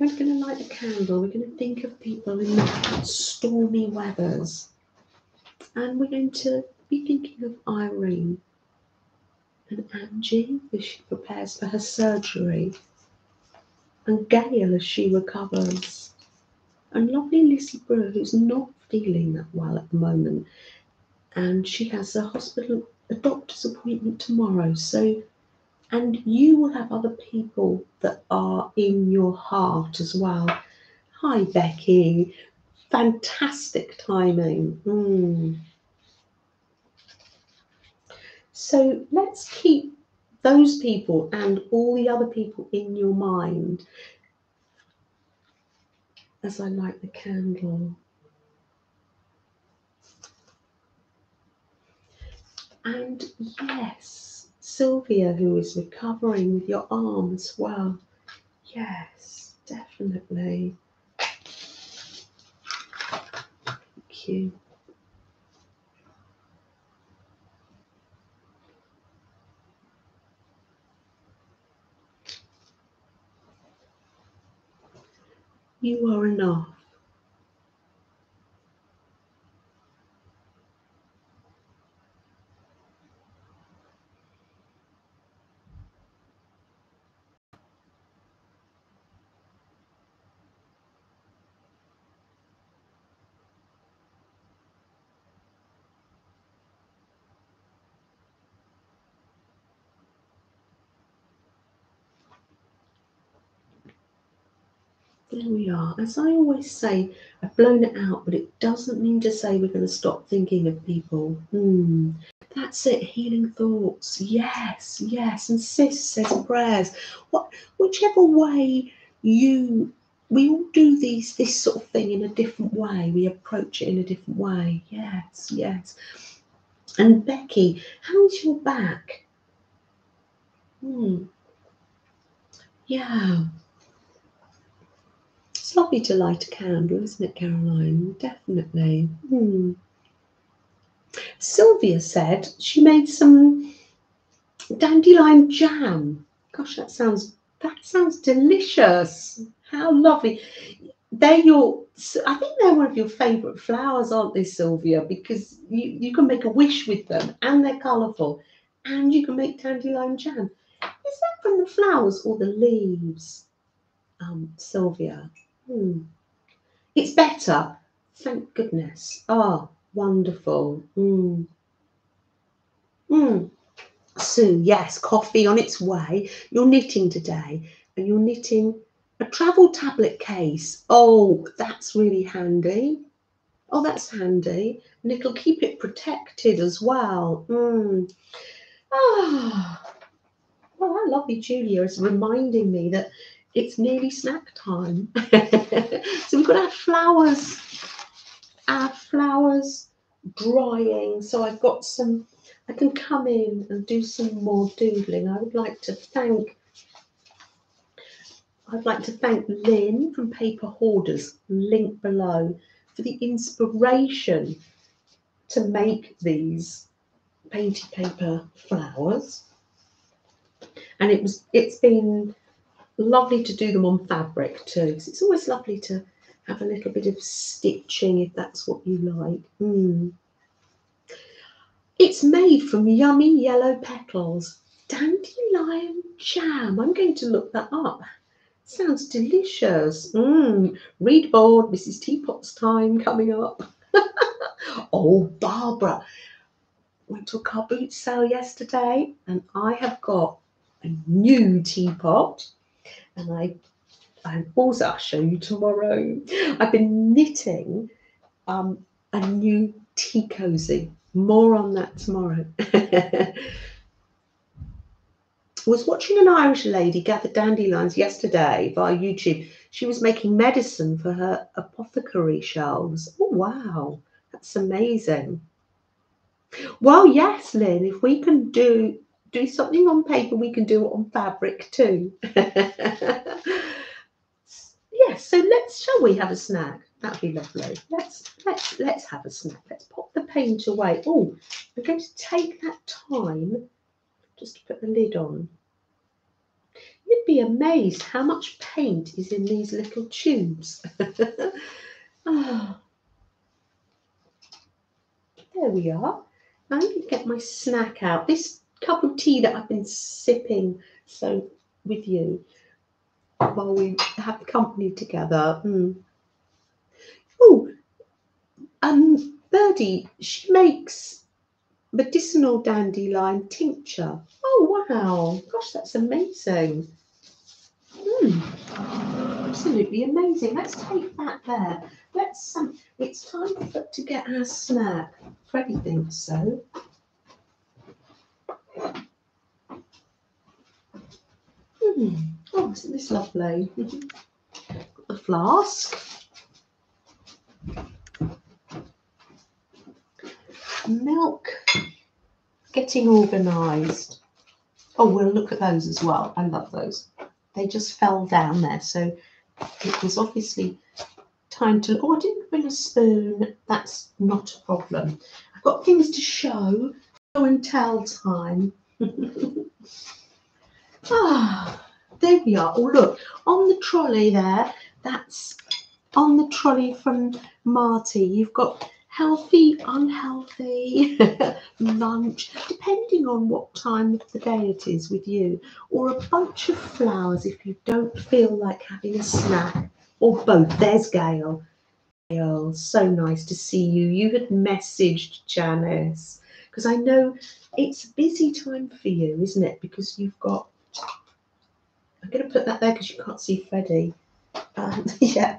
We're going to light a candle. We're going to think of people in stormy weathers. And we're going to be thinking of Irene and Angie as she prepares for her surgery, and Gail as she recovers, and lovely Lizzie Brewer, who's not feeling that well at the moment, and she has a hospital, a doctor's appointment tomorrow. So, and you will have other people that are in your heart as well. Hi, Becky. Fantastic timing. Mm. So let's keep those people and all the other people in your mind as I light the candle. And yes, Sylvia, who is recovering with your arm as well. Yes, definitely. Thank you. You are enough. There we are. As I always say, I've blown it out, but it doesn't mean to say we're going to stop thinking of people. Hmm. That's it. Healing thoughts. Yes, yes. And Sis says prayers. What, whichever way you, we all do these, this sort of thing in a different way. We approach it in a different way. Yes, yes. And Becky, how is your back? Hmm. Yeah. It's lovely to light a candle, isn't it, Caroline? Definitely. Hmm. Sylvia said she made some dandelion jam. Gosh, that sounds delicious. How lovely. They're your, I think they're one of your favourite flowers, aren't they, Sylvia? Because you can make a wish with them, and they're colourful, and you can make dandelion jam. Is that from the flowers or the leaves, Sylvia? Hmm. It's better, thank goodness. Ah, oh, wonderful. Mm. Mm. Sue, yes, coffee on its way. You're knitting today, and you're knitting a travel tablet case. Oh, that's really handy. Oh, that's handy. And it'll keep it protected as well. Mm. Ah, well, how lovely. Julia is reminding me that it's nearly snack time. So we've got our flowers drying. So I've got some, I can come in and do some more doodling. I'd like to thank Lynn from Paper Hoarders, link below, for the inspiration to make these painted paper flowers. And it's been lovely to do them on fabric too, because it's always lovely to have a little bit of stitching if that's what you like. Mm. It's made from yummy yellow petals, dandelion jam. I'm going to look that up. Sounds delicious. Read board, Mrs. Teapot's time coming up. Oh, Barbara went to a car boot sale yesterday and I have got a new teapot, and I also, I'll show you tomorrow. I've been knitting a new tea cozy. More on that tomorrow. Was watching an Irish lady gather dandelions yesterday via YouTube. She was making medicine for her apothecary shelves. Oh, wow. That's amazing. Well, yes, Lynn, if we can do something on paper, we can do it on fabric too. Yes, so shall we have a snack? That'd be lovely. Let's have a snack. Let's pop the paint away. Oh, I'm going to take that time just to put the lid on. You'd be amazed how much paint is in these little tubes. Oh. There we are. I'm going to get my snack out. This cup of tea that I've been sipping so with you while we have company together. Oh, Birdie, she makes medicinal dandelion tincture. Oh, wow. Gosh, that's amazing. Absolutely amazing. Let's take that there. Let's. It's time for to get our snack. Freddie thinks so. Oh, isn't this lovely? Got the flask. Milk. Getting organised. Oh, we'll look at those as well. I love those. They just fell down there, so it was obviously time to. Oh, I didn't bring a spoon. That's not a problem. I've got things to show and tell time. Ah, there we are. Oh, look, on the trolley there, that's on the trolley from Marty. You've got healthy, unhealthy, lunch, depending on what time of the day it is with you, or a bunch of flowers if you don't feel like having a snack, or both. There's Gail. Gail, so nice to see you. You had messaged Janice, because I know it's a busy time for you, isn't it? Because you've got, I'm going to put that there because you can't see Freddie. Yeah.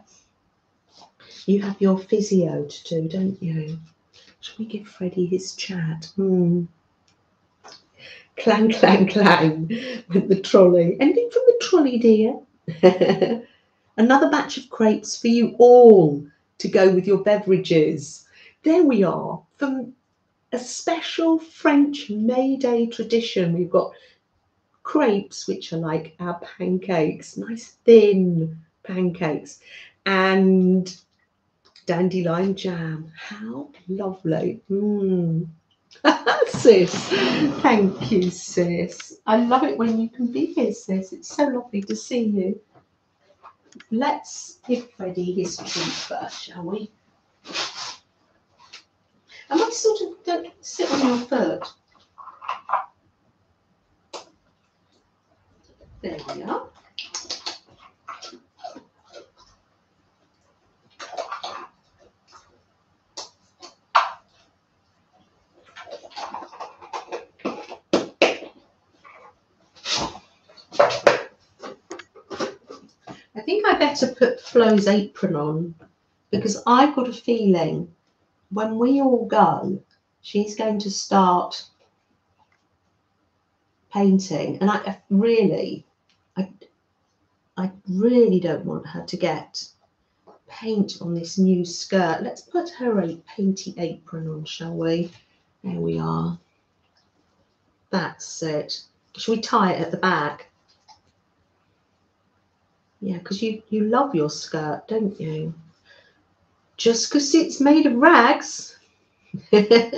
You have your physio to do, don't you? Shall we give Freddie his chat? Clang, clang, clang with the trolley. Anything from the trolley, dear? Another batch of crepes for you all to go with your beverages. There we are. From a special French May Day tradition, we've got crepes, which are like our pancakes, nice thin pancakes, and dandelion jam. How lovely. Sis, thank you, sis. I love it when you can be here, sis. It's so lovely to see you. Let's give Freddie his treat first, shall we? Am I sort of, don't sit on your foot? There we are. To put Flo's apron on, because I've got a feeling when we all go, she's going to start painting, and I really don't want her to get paint on this new skirt. Let's put her a painty apron on, shall we? There we are. That's it. Shall we tie it at the back? Yeah, because you love your skirt, don't you? Just because it's made of rags. There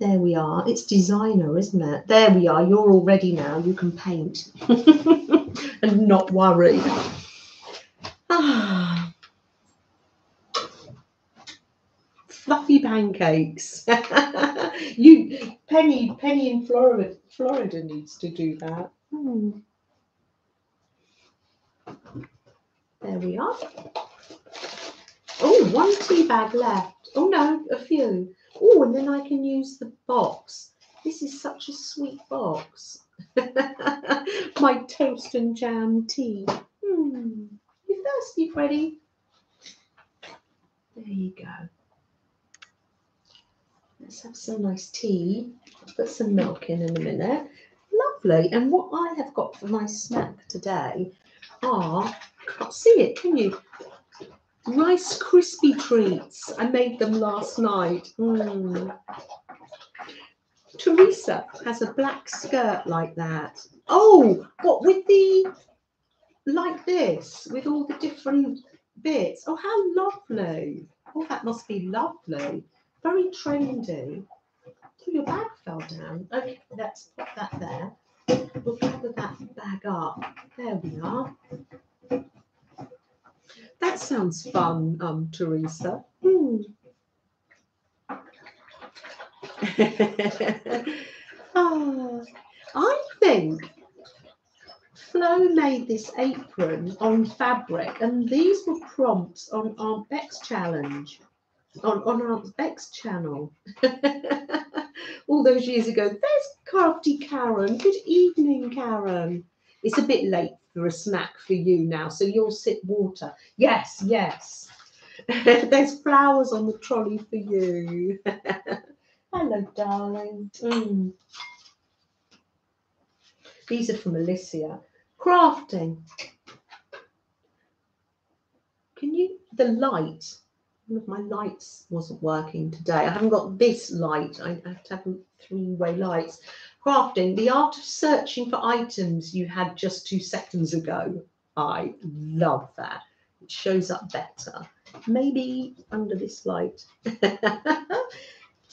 we are. It's designer, isn't it? There we are. You're all ready now. You can paint and not worry. Ah. fluffy pancakes. You, Penny in Florida needs to do that. Hmm. There we are. Oh, one tea bag left. Oh no, a few. Oh, and then I can use the box. This is such a sweet box. My toast and jam tea. Hmm. You thirsty, Freddie? There you go. Let's have some nice tea. I'll put some milk in a minute. Lovely. And what I have got for my snack today are, can't see it, can you? Rice Krispie treats. I made them last night. Mm. Teresa has a black skirt like that. Oh, what with the, like this, with all the different bits. Oh, how lovely. Oh, that must be lovely. Very trendy. Oh, your bag fell down. Okay, let's put that there. We'll gather that bag up. There we are. That sounds fun, Teresa. Mm. Oh, I think Flo made this apron on fabric, and these were prompts on Aunt Beck's challenge, on Aunt Beck's channel. All those years ago. There's crafty Karen. Good evening, Karen. It's a bit late for a snack for you now, so you'll sip water. Yes, yes. There's flowers on the trolley for you. Hello, darling. Mm. These are from Alicia. Crafting. Can you, the light, one of my lights wasn't working today. I haven't got this light. I have to have three-way lights. Crafting, the art of searching for items you had just 2 seconds ago. I love that. It shows up better. Maybe under this light.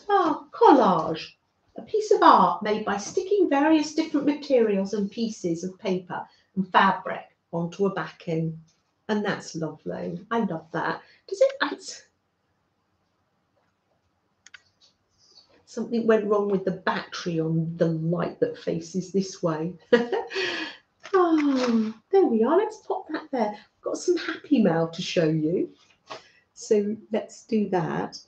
Oh, collage, a piece of art made by sticking various different materials and pieces of paper and fabric onto a backing. And that's lovely. I love that. Does it add? Something went wrong with the battery on the light that faces this way. Oh, there we are. Let's pop that there. I've got some Happy Mail to show you. So let's do that.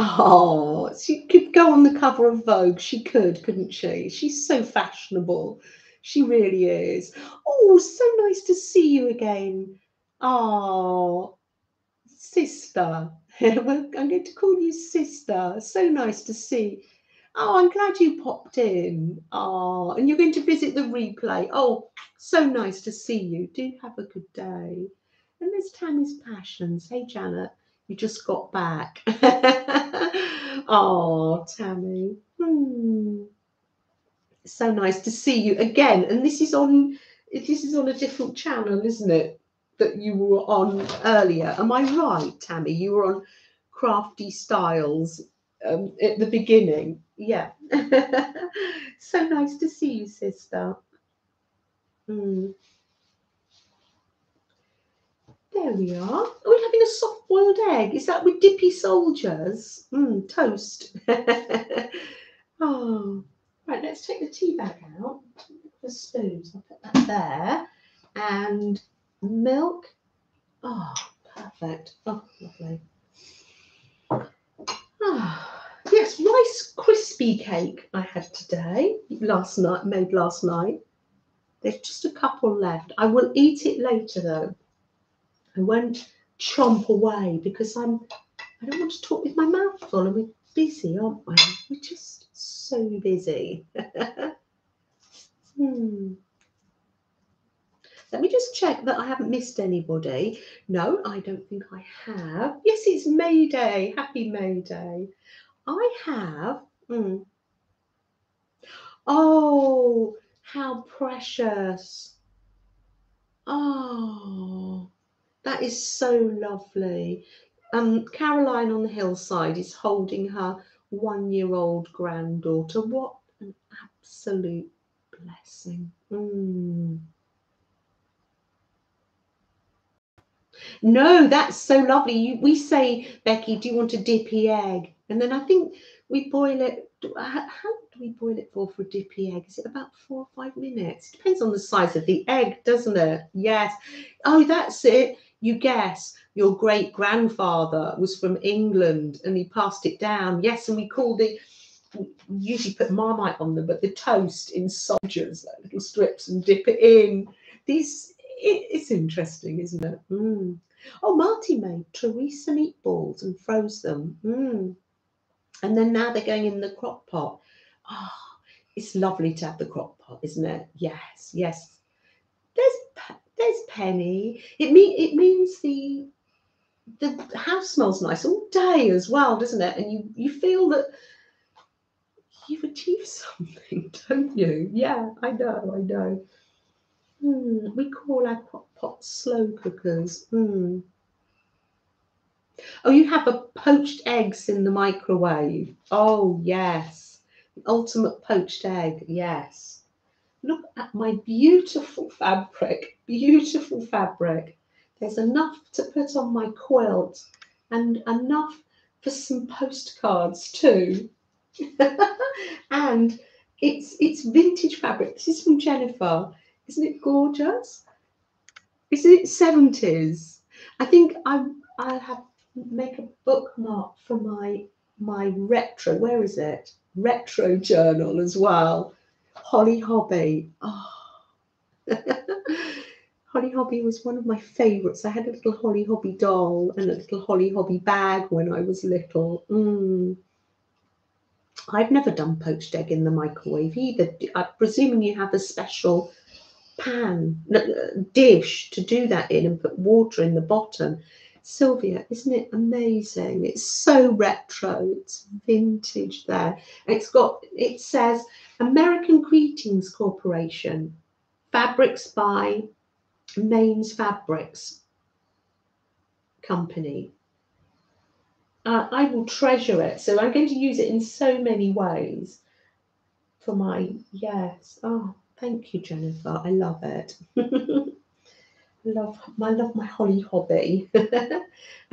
Oh, she could go on the cover of Vogue. She could, couldn't she? She's so fashionable. She really is. Oh, so nice to see you again. Oh, sister. I'm going to call you sister. So nice to see. Oh, I'm glad you popped in. Oh, and you're going to visit the replay. Oh, so nice to see you. Do have a good day. And there's Tammy's Passions. Hey, Janet. You just got back. Oh, Tammy. Hmm. So nice to see you again. And this is on a different channel, isn't it, that you were on earlier? Am I right, Tammy? You were on Crafty Styles at the beginning. Yeah. So nice to see you, sister. Hmm. There we are. Oh, we're having a soft-boiled egg. Is that with Dippy Soldiers? Mm, toast. Oh, right, let's take the tea bag out. The spoons, I'll put that there. And milk. Oh, perfect. Oh, lovely. Oh, yes, Rice Krispie cake I had today, last night, made last night. There's just a couple left. I will eat it later, though. I won't chomp away because I don't want to talk with my mouth full, and we're busy, aren't we? We're just so busy. Hmm. Let me just check that I haven't missed anybody. No, I don't think I have. Yes, it's May Day. Happy May Day. I have. Mm. Oh, how precious. Oh. That is so lovely. Caroline on the hillside is holding her 1-year-old granddaughter. What an absolute blessing. Mm. No, that's so lovely. We say, Becky, do you want to dip the egg? And then I think we boil it. How do we boil it for a dippy egg? Is it about 4 or 5 minutes? Depends on the size of the egg, doesn't it? Yes. Oh, that's it. You guess. Your great-grandfather was from England and he passed it down. Yes, and we called it, we usually put Marmite on them, but the toast in soldiers, like little strips, and dip it in. It's interesting, isn't it? Mm. Oh, Marty made Teresa meatballs and froze them. Mm. And then now they're going in the crock pot. Oh, it's lovely to have the crock pot, isn't it? Yes, yes. There's Penny. It means the house smells nice all day as well, doesn't it? And you feel that you've achieved something, don't you? Yeah, I know. Mm, we call our crock pot slow cookers. Mm. Oh, you have a poached eggs in the microwave. Oh, yes. The ultimate poached egg. Yes. Look at my beautiful fabric. Beautiful fabric. There's enough to put on my quilt and enough for some postcards too. And it's vintage fabric. This is from Jennifer. Isn't it gorgeous? Isn't it 70s? I think I have... make a bookmark for my retro, where is it, retro journal as well. Holly Hobby. Oh. Holly Hobby was one of my favorites. I had a little Holly Hobby doll and a little Holly Hobby bag when I was little. Mm. I've never done poached egg in the microwave either. I'm presuming you have a special pan dish to do that in and put water in the bottom. Sylvia, isn't it amazing? It's so retro, it's vintage there. It says American Greetings Corporation, fabrics by Maine's Fabrics Company. I will treasure it, so I'm going to use it in so many ways for my, yes. Oh, thank you, Jennifer, I love it. I love my Holly Hobby. I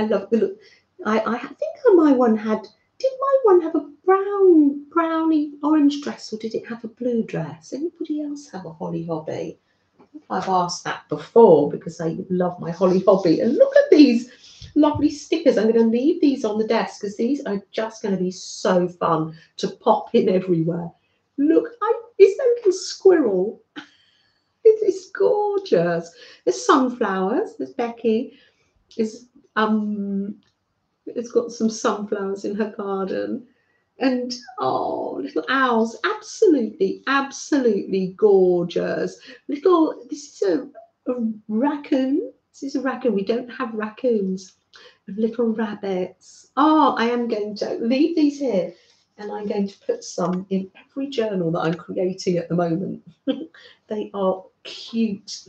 love the look. I think my one had, did my one have a browny orange dress, or did it have a blue dress? Anybody else have a Holly Hobby? I think I've asked that before because I love my Holly Hobby. And look at these lovely stickers. I'm going to leave these on the desk because these are just going to be so fun to pop in everywhere. Look, is that a little squirrel? It is gorgeous. There's sunflowers. There's Becky. It's got some sunflowers in her garden, and oh, little owls. Absolutely, absolutely gorgeous. Little. This is a raccoon. This is a raccoon. We don't have raccoons. Little rabbits. Oh, I am going to leave these here. And I'm going to put some in every journal that I'm creating at the moment. They are cute.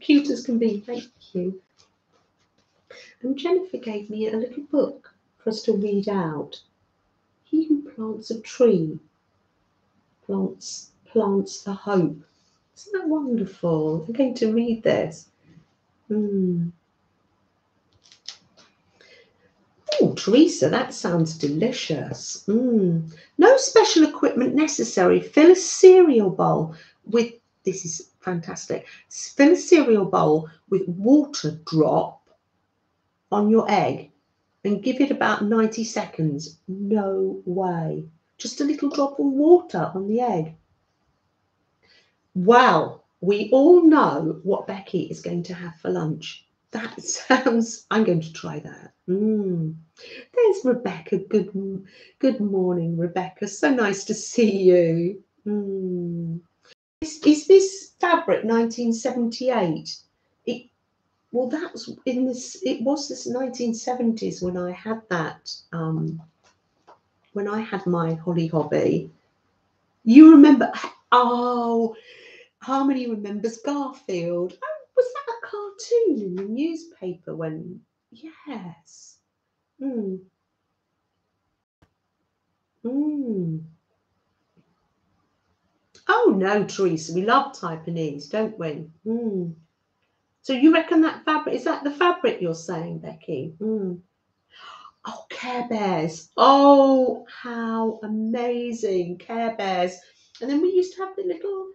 Cute as can be. Thank you. And Jennifer gave me a little book for us to read out. He who plants a tree plants the hope. Isn't that wonderful? I'm going to read this. Mm. Oh, Teresa, that sounds delicious. Mm. No special equipment necessary. Fill a cereal bowl with, this is fantastic, fill a cereal bowl with water drop on your egg and give it about 90 seconds. No way. Just a little drop of water on the egg. Well, we all know what Becky is going to have for lunch. That sounds, I'm going to try that. Mm. There's Rebecca. Good morning, Rebecca. So nice to see you. Mm. Is this fabric 1978? Well, that's in this. It was this 1970s when I had that. When I had my Holly Hobby. You remember? Oh, Harmony remembers Garfield. Oh, was that a cartoon in the newspaper when? Yes. Mm. Mm. Oh no, Teresa, we love Taiwanese, don't we? Mm. So you reckon that fabric, is that the fabric you're saying, Becky? Mm. Oh, Care Bears. Oh, how amazing. Care Bears. And then we used to have the little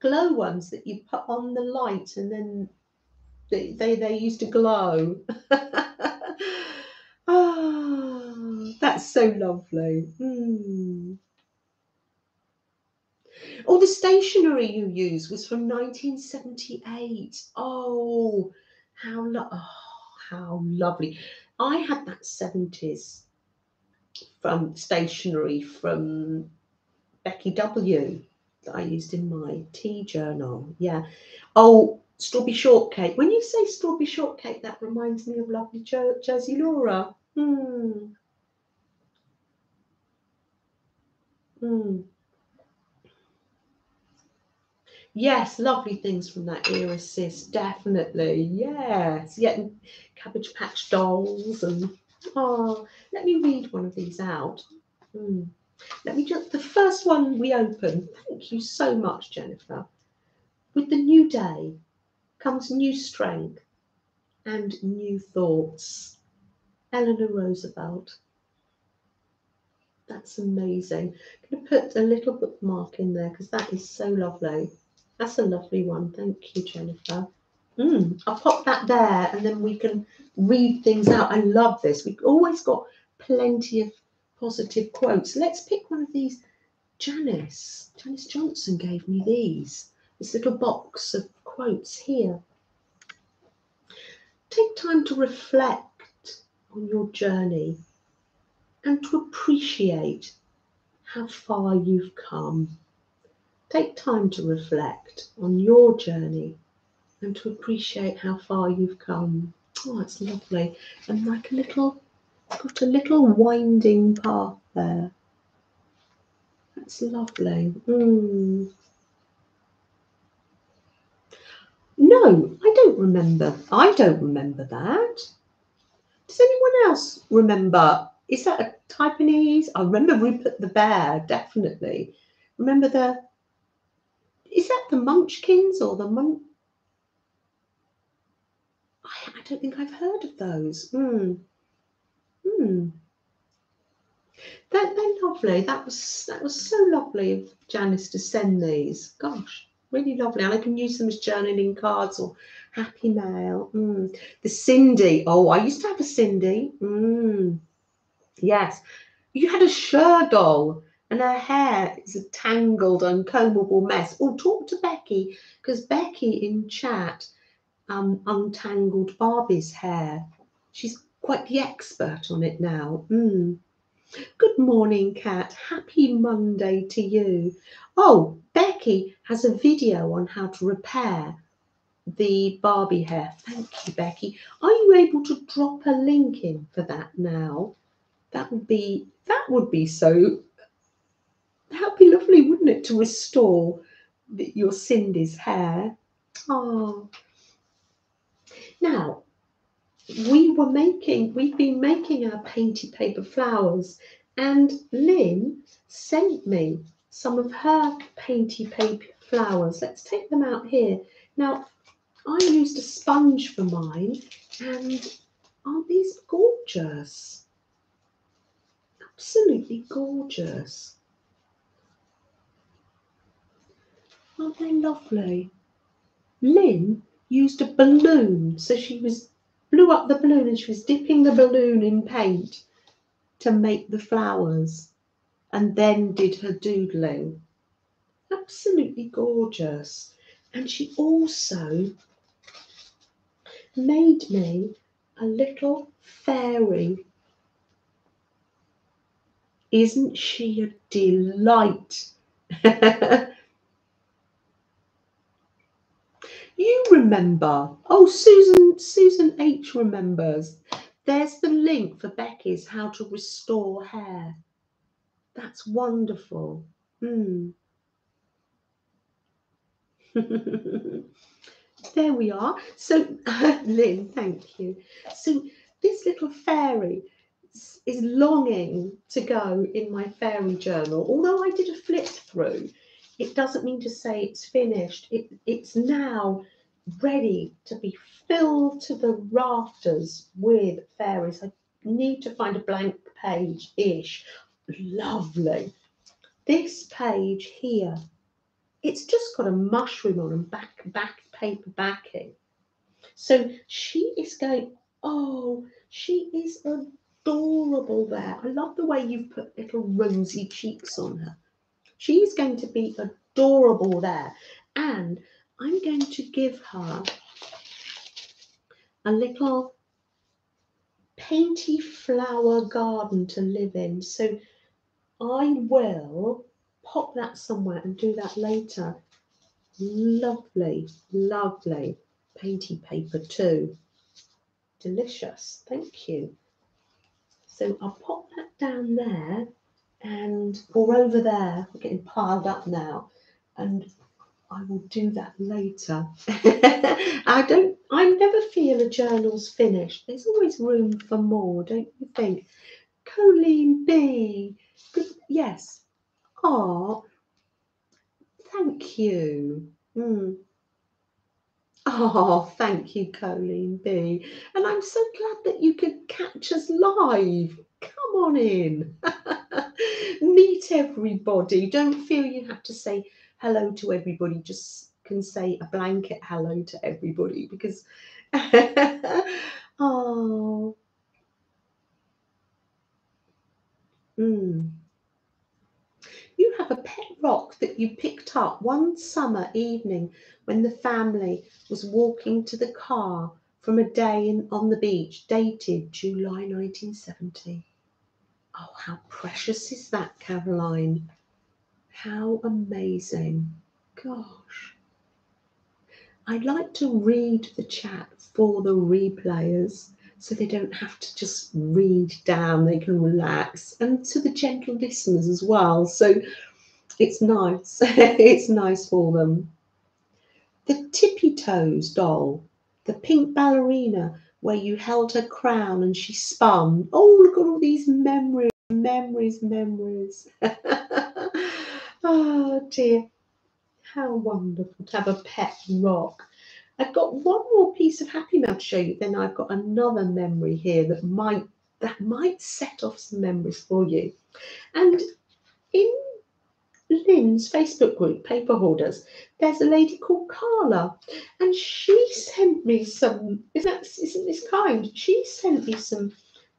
glow ones that you put on the light and then they used to glow. Oh, that's so lovely. Mm. All the stationery you use was from 1978. Oh, how lovely. I had that 70s from stationery from Becky W that I used in my tea journal. Yeah. Oh, Strawberry Shortcake. When you say Strawberry Shortcake, that reminds me of lovely Jazzy Laura. Hmm. Hmm. Yes, lovely things from that era, sis, definitely. Yes, getting Cabbage Patch dolls and, oh, let me read one of these out. Mm. Let me just, the first one we open, thank you so much, Jennifer. With the new day comes new strength and new thoughts. Eleanor Roosevelt. That's amazing. I'm going to put a little bookmark in there because that is so lovely. That's a lovely one. Thank you, Jennifer. Mm, I'll pop that there and then we can read things out. I love this. We've always got plenty of positive quotes. Let's pick one of these. Janice. Janice Johnson gave me these. This little box of quotes here. Take time to reflect on your journey and to appreciate how far you've come. Take time to reflect on your journey and to appreciate how far you've come. Oh, that's lovely. And like a little, got a little winding path there. That's lovely. Mm. No, I don't remember. I don't remember that. Does anyone else remember? Is that a Taiwanese? I remember Rupert the Bear, definitely. Remember the, is that the Munchkins or the Munch? I don't think I've heard of those. Hmm. Hmm. They're lovely. That was so lovely of Janice to send these. Gosh, really lovely. And I can use them as journaling cards or happy mail. Hmm. The Cindy. Oh, I used to have a Cindy. Hmm. Yes, you had a Ker doll and her hair is a tangled, uncombable mess. Oh, talk to Becky, because Becky in chat untangled Barbie's hair. She's quite the expert on it now. Mm. Good morning, Kat. Happy Monday to you. Oh, Becky has a video on how to repair the Barbie hair. Thank you, Becky. Are you able to drop a link in for that now? That would be lovely, wouldn't it, to restore your Cindy's hair? Oh, now we've been making our painted paper flowers, and Lynn sent me some of her painted paper flowers. Let's take them out here. Now I used a sponge for mine, and aren't these gorgeous? Absolutely gorgeous. Aren't they lovely? Lynn used a balloon, so she blew up the balloon and she was dipping the balloon in paint to make the flowers, and then did her doodling. Absolutely gorgeous. And she also made me a little fairy. Isn't she a delight? You remember. Oh, Susan H remembers. There's the link for Becky's how to restore hair. That's wonderful. Mm. There we are. So, Lynn, thank you. So this little fairy is longing to go in my fairy journal. Although I did a flip through, it doesn't mean to say it's finished. It's now ready to be filled to the rafters with fairies. I need to find a blank page-ish. Lovely. This page here, it's just got a mushroom on and back paper backing. So she is going, oh, she is adorable there. I love the way you've put little rosy cheeks on her. She's going to be adorable there. And I'm going to give her a little painty flower garden to live in. So I will pop that somewhere and do that later. Lovely, lovely. Painty paper too. Delicious, thank you. So I'll pop that down there and or over there. We're getting piled up now. And I will do that later. I never feel a journal's finished. There's always room for more, don't you think? Colleen B. Good, yes. Ah, thank you. Mm. Oh, thank you, Colleen B. And I'm so glad that you could catch us live. Come on in. Meet everybody. Don't feel you have to say hello to everybody, just can say a blanket hello to everybody because oh, you have a pet rock that you picked up one summer evening when the family was walking to the car from a day on the beach, dated July 1970. Oh, how precious is that, Caroline? How amazing. Gosh. I'd like to read the chat for the replayers so they don't have to just read down. They can relax. And to the gentle listeners as well. So it's nice. It's nice for them. The Tippy Toes doll. The pink ballerina where you held her crown and she spun. Oh, look at all these memories. Memories, memories. Oh dear, how wonderful to have a pet rock. I've got one more piece of happy mail to show you, then I've got another memory here that might set off some memories for you. And in Lynn's Facebook group, Paper Hoarders, there's a lady called Carla, and she sent me some, isn't this kind? She sent me some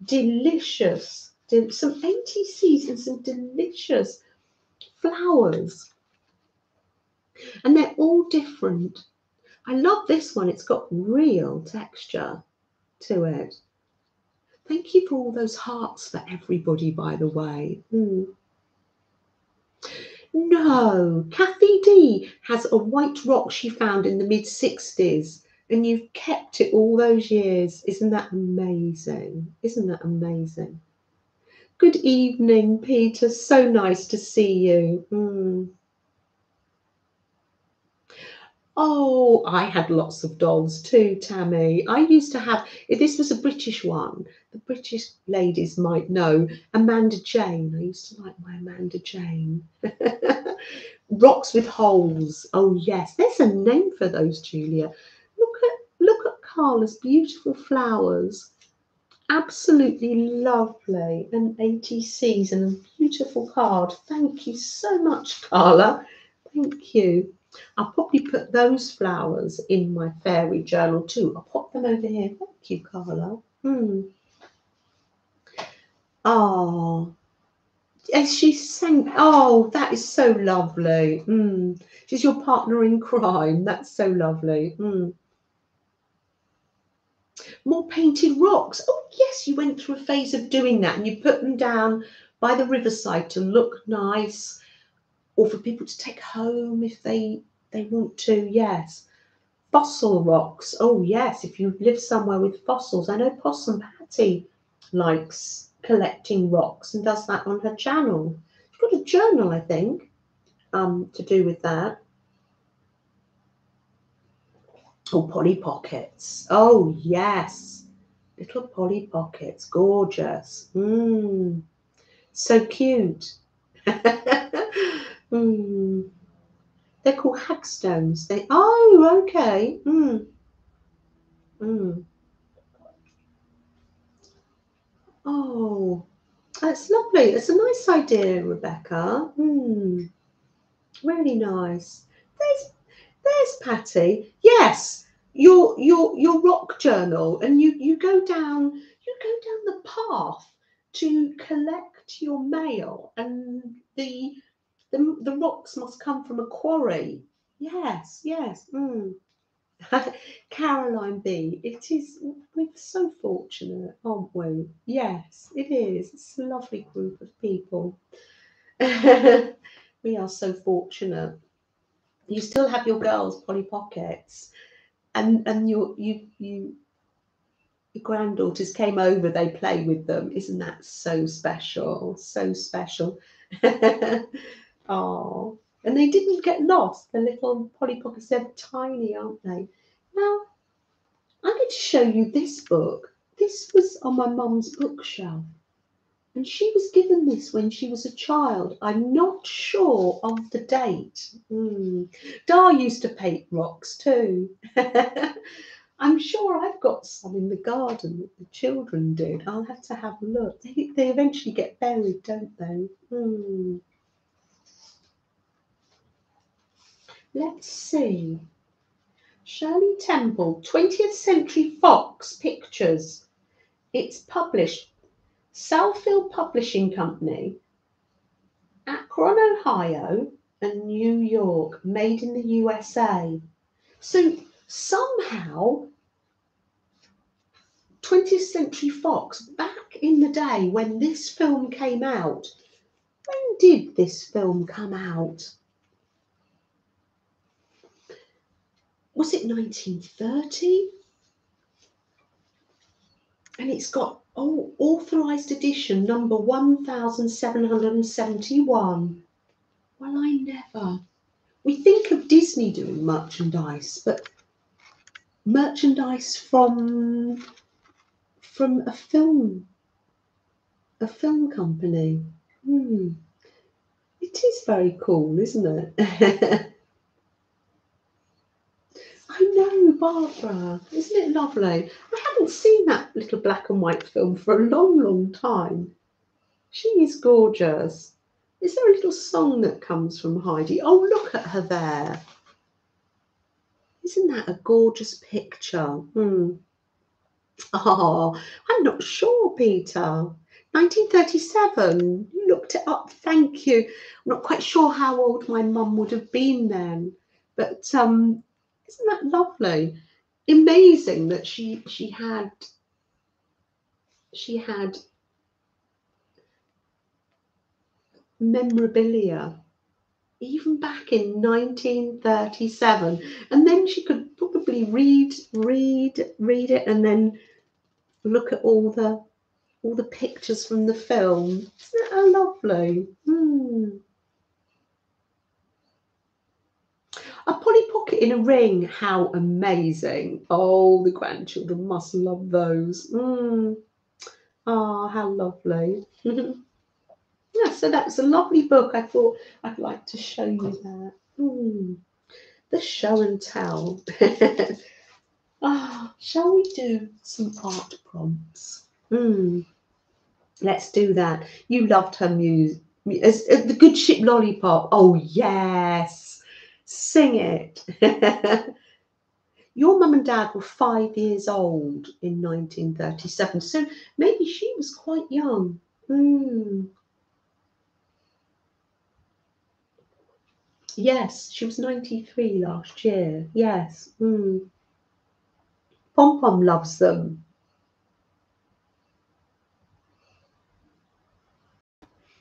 delicious, some ATCs and some delicious flowers, and they're all different. I love this one. It's got real texture to it. Thank you for all those hearts for everybody, by the way. No, Kathy D has a white rock she found in the mid-60s, and you've kept it all those years. Isn't that amazing? Isn't that amazing? Good evening, Peter. So nice to see you. Oh, I had lots of dolls too, Tammy. I used to have, this was a British one. The British ladies might know. Amanda Jane. I used to like my Amanda Jane. Rocks with holes. Oh, yes. There's a name for those, Julia. Look at Carla's beautiful flowers. Absolutely lovely, and ATCs and a beautiful card. Thank you so much, Carla. Thank you. I'll probably put those flowers in my fairy journal too. I'll pop them over here. Thank you, Carla. Oh, yes, she sang. Oh, that is so lovely. She's your partner in crime. That's so lovely. More painted rocks. Oh, yes, you went through a phase of doing that, and you put them down by the riverside to look nice or for people to take home if they want to. Yes. Fossil rocks. Oh, yes, if you live somewhere with fossils. I know Possum Patty likes collecting rocks and does that on her channel. She's got a journal, I think, to do with that. Oh, Polly Pockets. Oh, yes. Little Polly Pockets. Gorgeous. So cute. They're called hagstones. They, oh, okay. Mm. Mm. Oh, that's lovely. That's a nice idea, Rebecca. Mm. Really nice. There's Patty. Yes, your rock journal, and you go down the path to collect your mail, and the rocks must come from a quarry. Yes, yes. Mm. Caroline B, it is, we're so fortunate, aren't we? Yes, it is. It's a lovely group of people. We are so fortunate. You still have your girls, Polly Pockets, and your granddaughters came over, they play with them. Isn't that so special? So special. Oh, and they didn't get lost. The little Polly Pockets, they're tiny, aren't they? Now, I'm going to show you this book. This was on my mum's bookshelf, and she was given this when she was a child. I'm not sure of the date. Mm. Dar used to paint rocks too. I'm sure I've got some in the garden that the children do. I'll have to have a look. They eventually get buried, don't they? Mm. Let's see. Shirley Temple, 20th Century Fox Pictures. It's published Southfield Publishing Company, Akron, Ohio, and New York, made in the USA. So somehow, 20th Century Fox, back in the day when this film came out, when did this film come out? Was it 1930? And it's got, oh, authorised edition number 1771. Well, I never. We think of Disney doing merchandise, but merchandise from a film company. Hmm. It is very cool, isn't it? I know, Barbara. Isn't it lovely? I haven't seen that little black and white film for a long, long time. She is gorgeous. Is there a little song that comes from Heidi? Oh, look at her there. Isn't that a gorgeous picture? Hmm. Oh, I'm not sure, Peter. 1937. You looked it up. Thank you. I'm not quite sure how old my mum would have been then, but isn't that lovely? Amazing that she had memorabilia even back in 1937, and then she could probably read it, and then look at all the pictures from the film. Isn't that lovely? Mm. A Polly Pocket in a ring, how amazing. Oh, the grandchildren must love those. Mm. Oh, how lovely. Yeah, so that's a lovely book. I thought I'd like to show you that. Mm. The show and tell. Oh, shall we do some art prompts? Mm. Let's do that. You loved her music. The Good Ship Lollipop. Oh, yes. Sing it. Your mum and dad were 5 years old in 1937, so maybe she was quite young. Mm. Yes, she was 93 last year. Yes. Mm. Pom Pom loves them.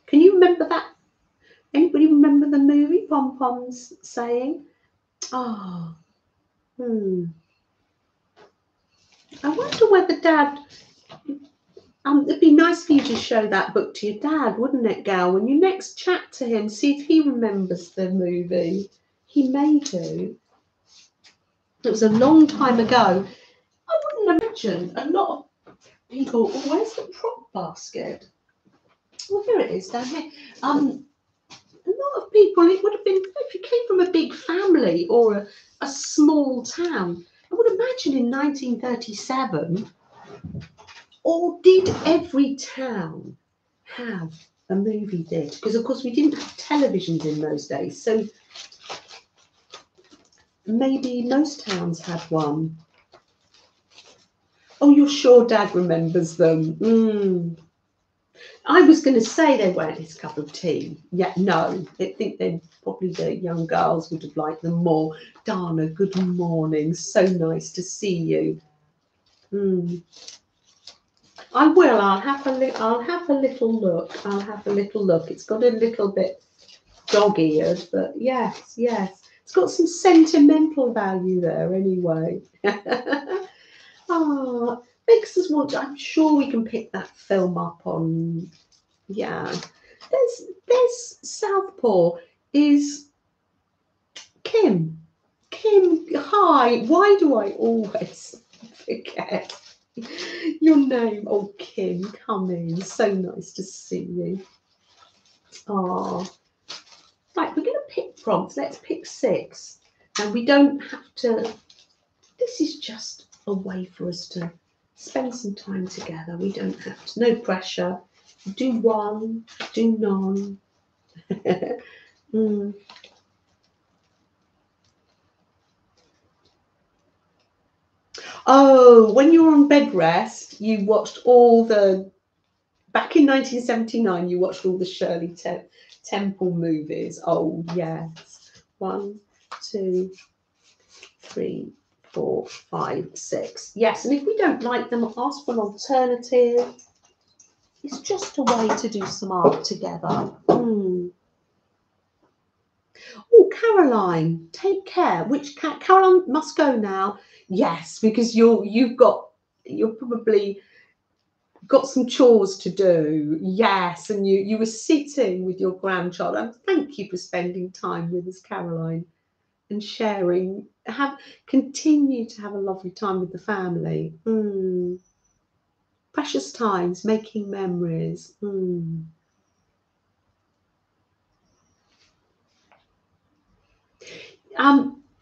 Can you remember that? Anybody remember the movie Pom Pom's saying? Oh, hmm. I wonder whether Dad. It'd be nice for you to show that book to your dad, wouldn't it, Gal? When you next chat to him, see if he remembers the movie. He may do. It was a long time ago. I wouldn't imagine a lot of people. Oh, where's the prop basket? Well, here it is down here. a lot of people, it would have been, if you came from a big family or a small town, I would imagine in 1937, or did every town have a movie theatre? Because, of course, we didn't have televisions in those days. So maybe most towns had one. Oh, you're sure Dad remembers them. Mm. I was going to say they weren't his cup of tea. Yeah, no, I think then probably the young girls would have liked them more. Dana, good morning. So nice to see you. Mm. I will. I'll have a little look. It's got a little bit dog-eared, but yes, yes. It's got some sentimental value there anyway. Oh, makes us want to, I'm sure we can pick that film up on, yeah. There's Southpaw is Kim. Kim, hi, why do I always forget your name? Oh, Kim, come in, so nice to see you. Oh, right, we're going to pick prompts, let's pick 6. And we don't have to, this is just a way for us to spend some time together. We don't have to, no pressure. Do one, do none. Mm. Oh, when you were on bed rest, you watched all the, back in 1979, you watched all the Shirley Temple movies. Oh, yes. 1, 2, 3, 4, 5, 6. Yes, and if we don't like them, ask for an alternative. It's just a way to do some art together. Mm. Oh, Caroline, take care. Which cat? Caroline must go now. Yes, because you've probably got some chores to do. Yes, and you were sitting with your grandchild. And thank you for spending time with us, Caroline, and sharing. Continue to have a lovely time with the family. Mm. Precious times, making memories. Mm.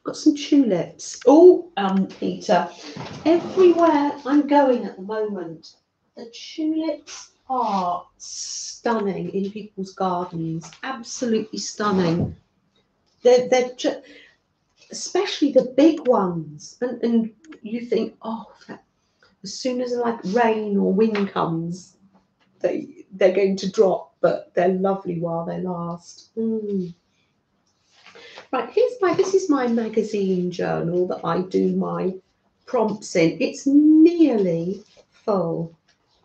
Got some tulips. Oh, Peter, everywhere I'm going at the moment, the tulips are stunning in people's gardens. Absolutely stunning. They're just, especially the big ones, and you think, oh, that, as soon as like rain or wind comes, they're going to drop, but they're lovely while they last. Mm. Right, this is my magazine journal that I do my prompts in. It's nearly full.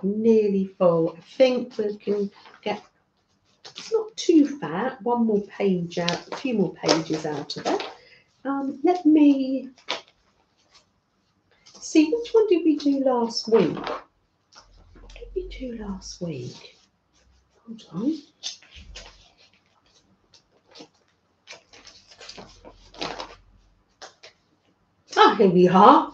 I think we can get, it's not too fat, one more page out, a few more pages out of it. Let me see, which one did we do last week? What did we do last week? Hold on. Ah, here we are.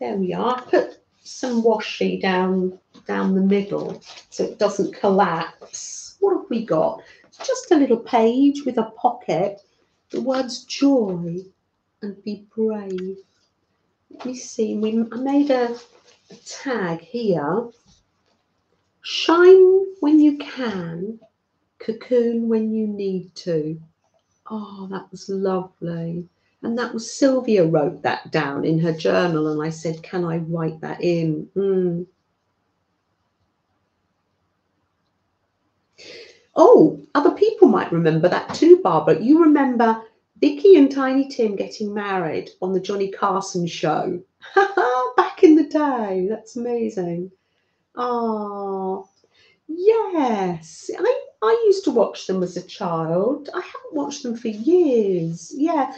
There we are. Put some washi down the middle so it doesn't collapse. What have we got? Just a little page with a pocket. The words joy and be brave. Let me see. I made a tag here. Shine when you can, cocoon when you need to. Oh, that was lovely. And that was Sylvia wrote that down in her journal, and I said, can I write that in? Mm. Oh, other people might remember that too, Barbara. You remember Vicky and Tiny Tim getting married on the Johnny Carson show. Back in the day. That's amazing. Oh, yes. I used to watch them as a child. I haven't watched them for years. Yeah.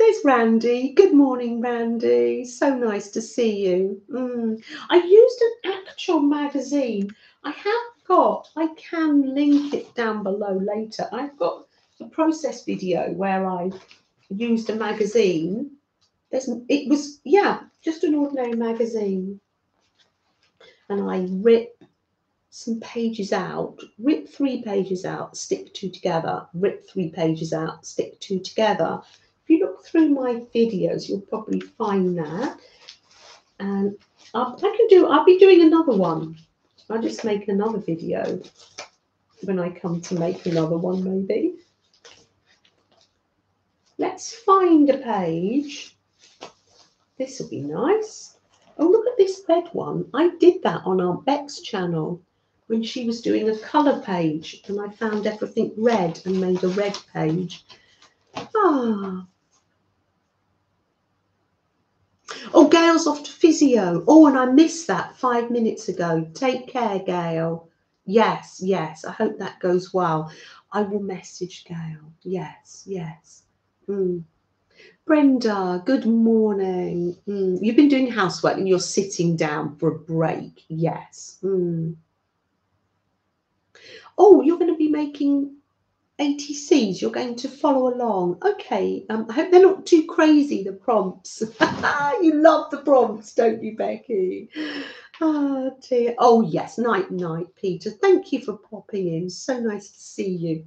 There's Randy. Good morning, Randy. So nice to see you. Mm. I used an actual magazine. I have got, I can link it down below later. I've got a process video where I used a magazine. It was, yeah, just an ordinary magazine. And I some pages out, rip 3 pages out, stick 2 together, rip 3 pages out, stick 2 together. If you look through my videos, you'll probably find that. And I'll be doing another one. I'll just make another video when I come to make another one, maybe. Let's find a page. This will be nice. Oh, look at this red one. I did that on Aunt Beck's channel when she was doing a colour page, and I found everything red and made a red page. Ah. Oh, Gail's off to physio. Oh, and I missed that 5 minutes ago. Take care, Gail. Yes, yes. I hope that goes well. I will message Gail. Yes, yes. Mm. Brenda, good morning. Mm. You've been doing housework and you're sitting down for a break. Yes. Mm. Oh, you're going to be making ATCs. You're going to follow along. Okay. I hope they're not too crazy, the prompts. You love the prompts, don't you, Becky? Oh, dear. Oh, yes. Night, night, Peter. Thank you for popping in. So nice to see you.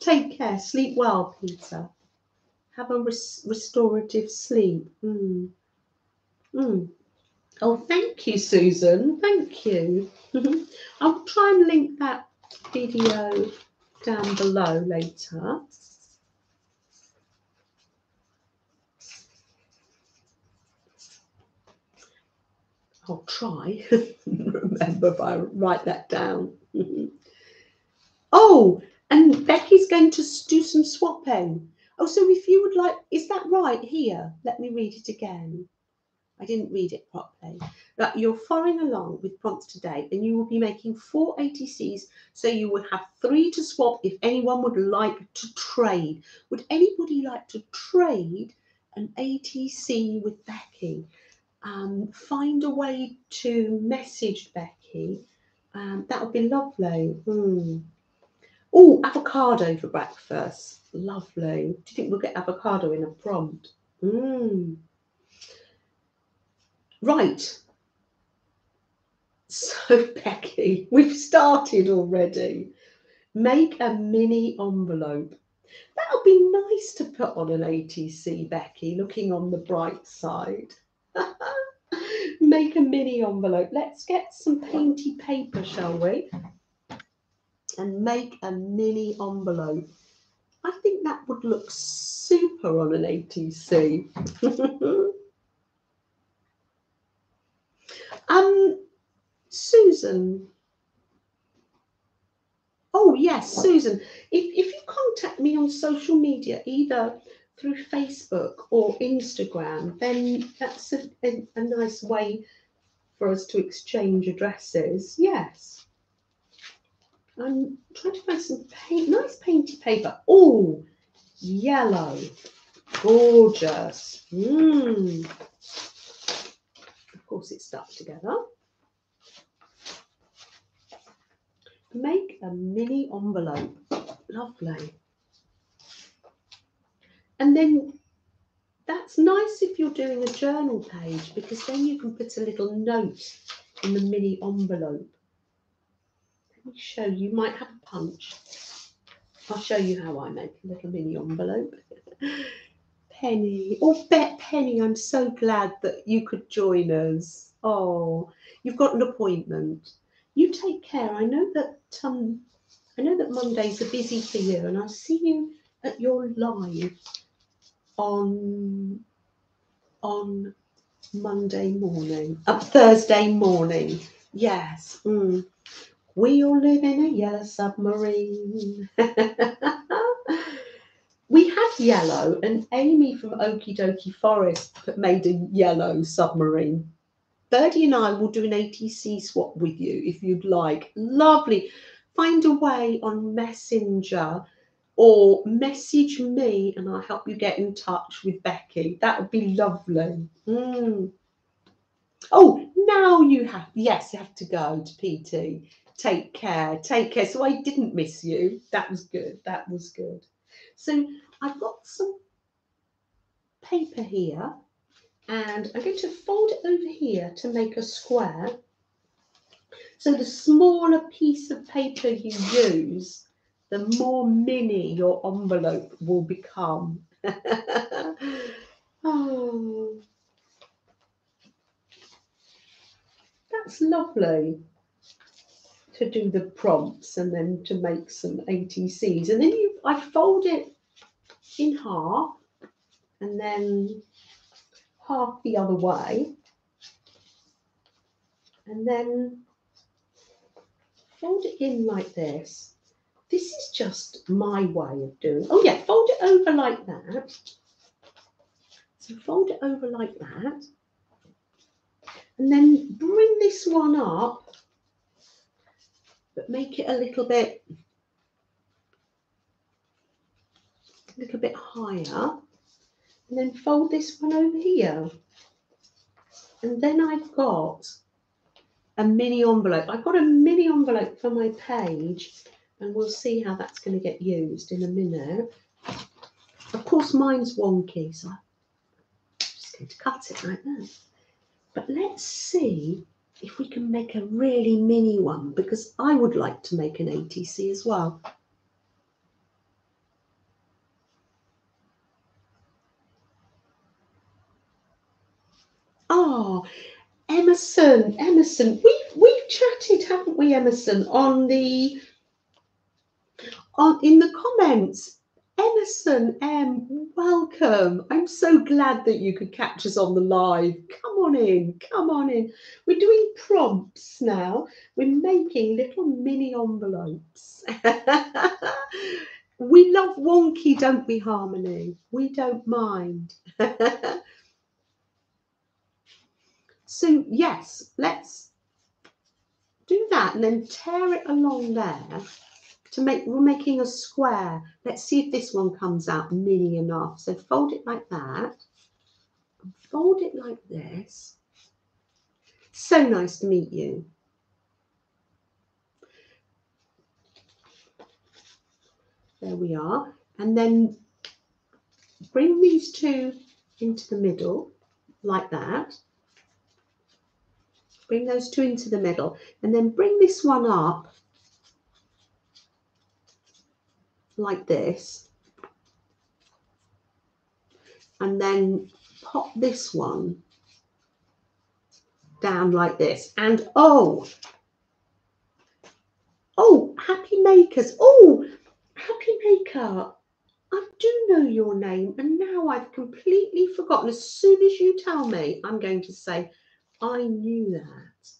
Take care. Sleep well, Peter. Have a restorative sleep. Mm. Mm. Oh, thank you, Susan. Thank you. I'll try and link that video down below later. I'll try. Remember if I write that down. Oh, and Becky's going to do some swapping. Oh, so if you would like, is that right here? Let me read it again. I didn't read it properly. But you're following along with prompts today, and you will be making 4 ATCs, so you will have 3 to swap if anyone would like to trade. Would anybody like to trade an ATC with Becky? Find a way to message Becky. That would be lovely. Mm. Oh, avocado for breakfast. Lovely. Do you think we'll get avocado in a prompt? Mm. Right. So, Becky, we've started already. Make a mini envelope. That'll be nice to put on an ATC, Becky, looking on the bright side. Make a mini envelope. Let's get some painty paper, shall we? And make a mini envelope. I think that would look super on an ATC. Susan. Oh, yes, Susan. If you contact me on social media, either through Facebook or Instagram, then that's a nice way for us to exchange addresses. Yes. I'm trying to find some paint, nice painty paper. Oh, yellow. Gorgeous. Mm. Of course, it's stuck together. Make a mini envelope. Lovely. And then that's nice if you're doing a journal page, because then you can put a little note in the mini envelope. Let me show you. You might have a punch. I'll show you how I make a little mini envelope. Penny. Oh, Bet Penny, I'm so glad that you could join us. Oh, you've got an appointment. You take care. I know that Mondays are busy for you, and I'll see you at your live on Monday morning. Thursday morning. Yes. Mm. We all live in a yellow submarine. We had yellow, and Amy from Okie Dokie Forest made a yellow submarine. Birdie and I will do an ATC swap with you if you'd like. Lovely. Find a way on Messenger or message me, and I'll help you get in touch with Becky. That would be lovely. Mm. Oh, now you have, yes, you have to go to PT. Take care, take care. So I didn't miss you. That was good, that was good. So I've got some paper here, and I'm going to fold it over here to make a square. So the smaller piece of paper you use, the more mini your envelope will become. Oh, that's lovely to do the prompts and then to make some ATCs. And then I fold it in half and then half the other way. And then fold it in like this. This is just my way of doing it. Oh yeah, fold it over like that. So fold it over like that. And then bring this one up, but make it a little bit higher. And then fold this one over here. And then I've got a mini envelope. I've got a mini envelope for my page, and we'll see how that's going to get used in a minute. Of course, mine's wonky, so I'm just going to cut it like that. But let's see if we can make a really mini one, because I would like to make an ATC as well. Oh, Emerson, we've chatted, haven't we, Emerson, on the in the comments. Emerson M, welcome. I'm so glad that you could catch us on the live. Come on in. We're doing prompts now. We're making little mini envelopes. We love wonky, don't we, Harmony? We don't mind. So yes, let's do that and then tear it along there to make, we're making a square. Let's see if this one comes out mini enough. So fold it like that, and fold it like this. So nice to meet you. There we are. And then bring these two into the middle like that. Bring those two into the middle and then bring this one up like this and then pop this one down like this. And oh, Happy Makers. Oh, Happy Maker, I do know your name and now I've completely forgotten. As soon as you tell me, I'm going to say I knew that.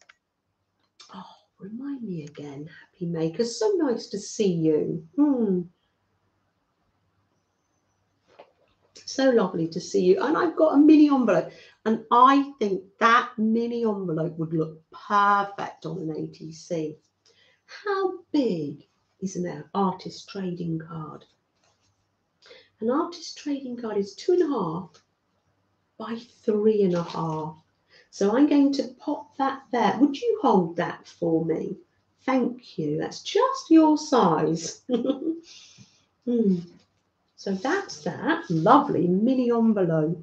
Oh, remind me again, Happy Maker. So nice to see you. So lovely to see you. And I've got a mini envelope. And I think that mini envelope would look perfect on an ATC. How big is an artist trading card? An artist trading card is 2.5 by 3.5. So I'm going to pop that there. Would you hold that for me? Thank you. That's just your size. So that's that lovely mini envelope.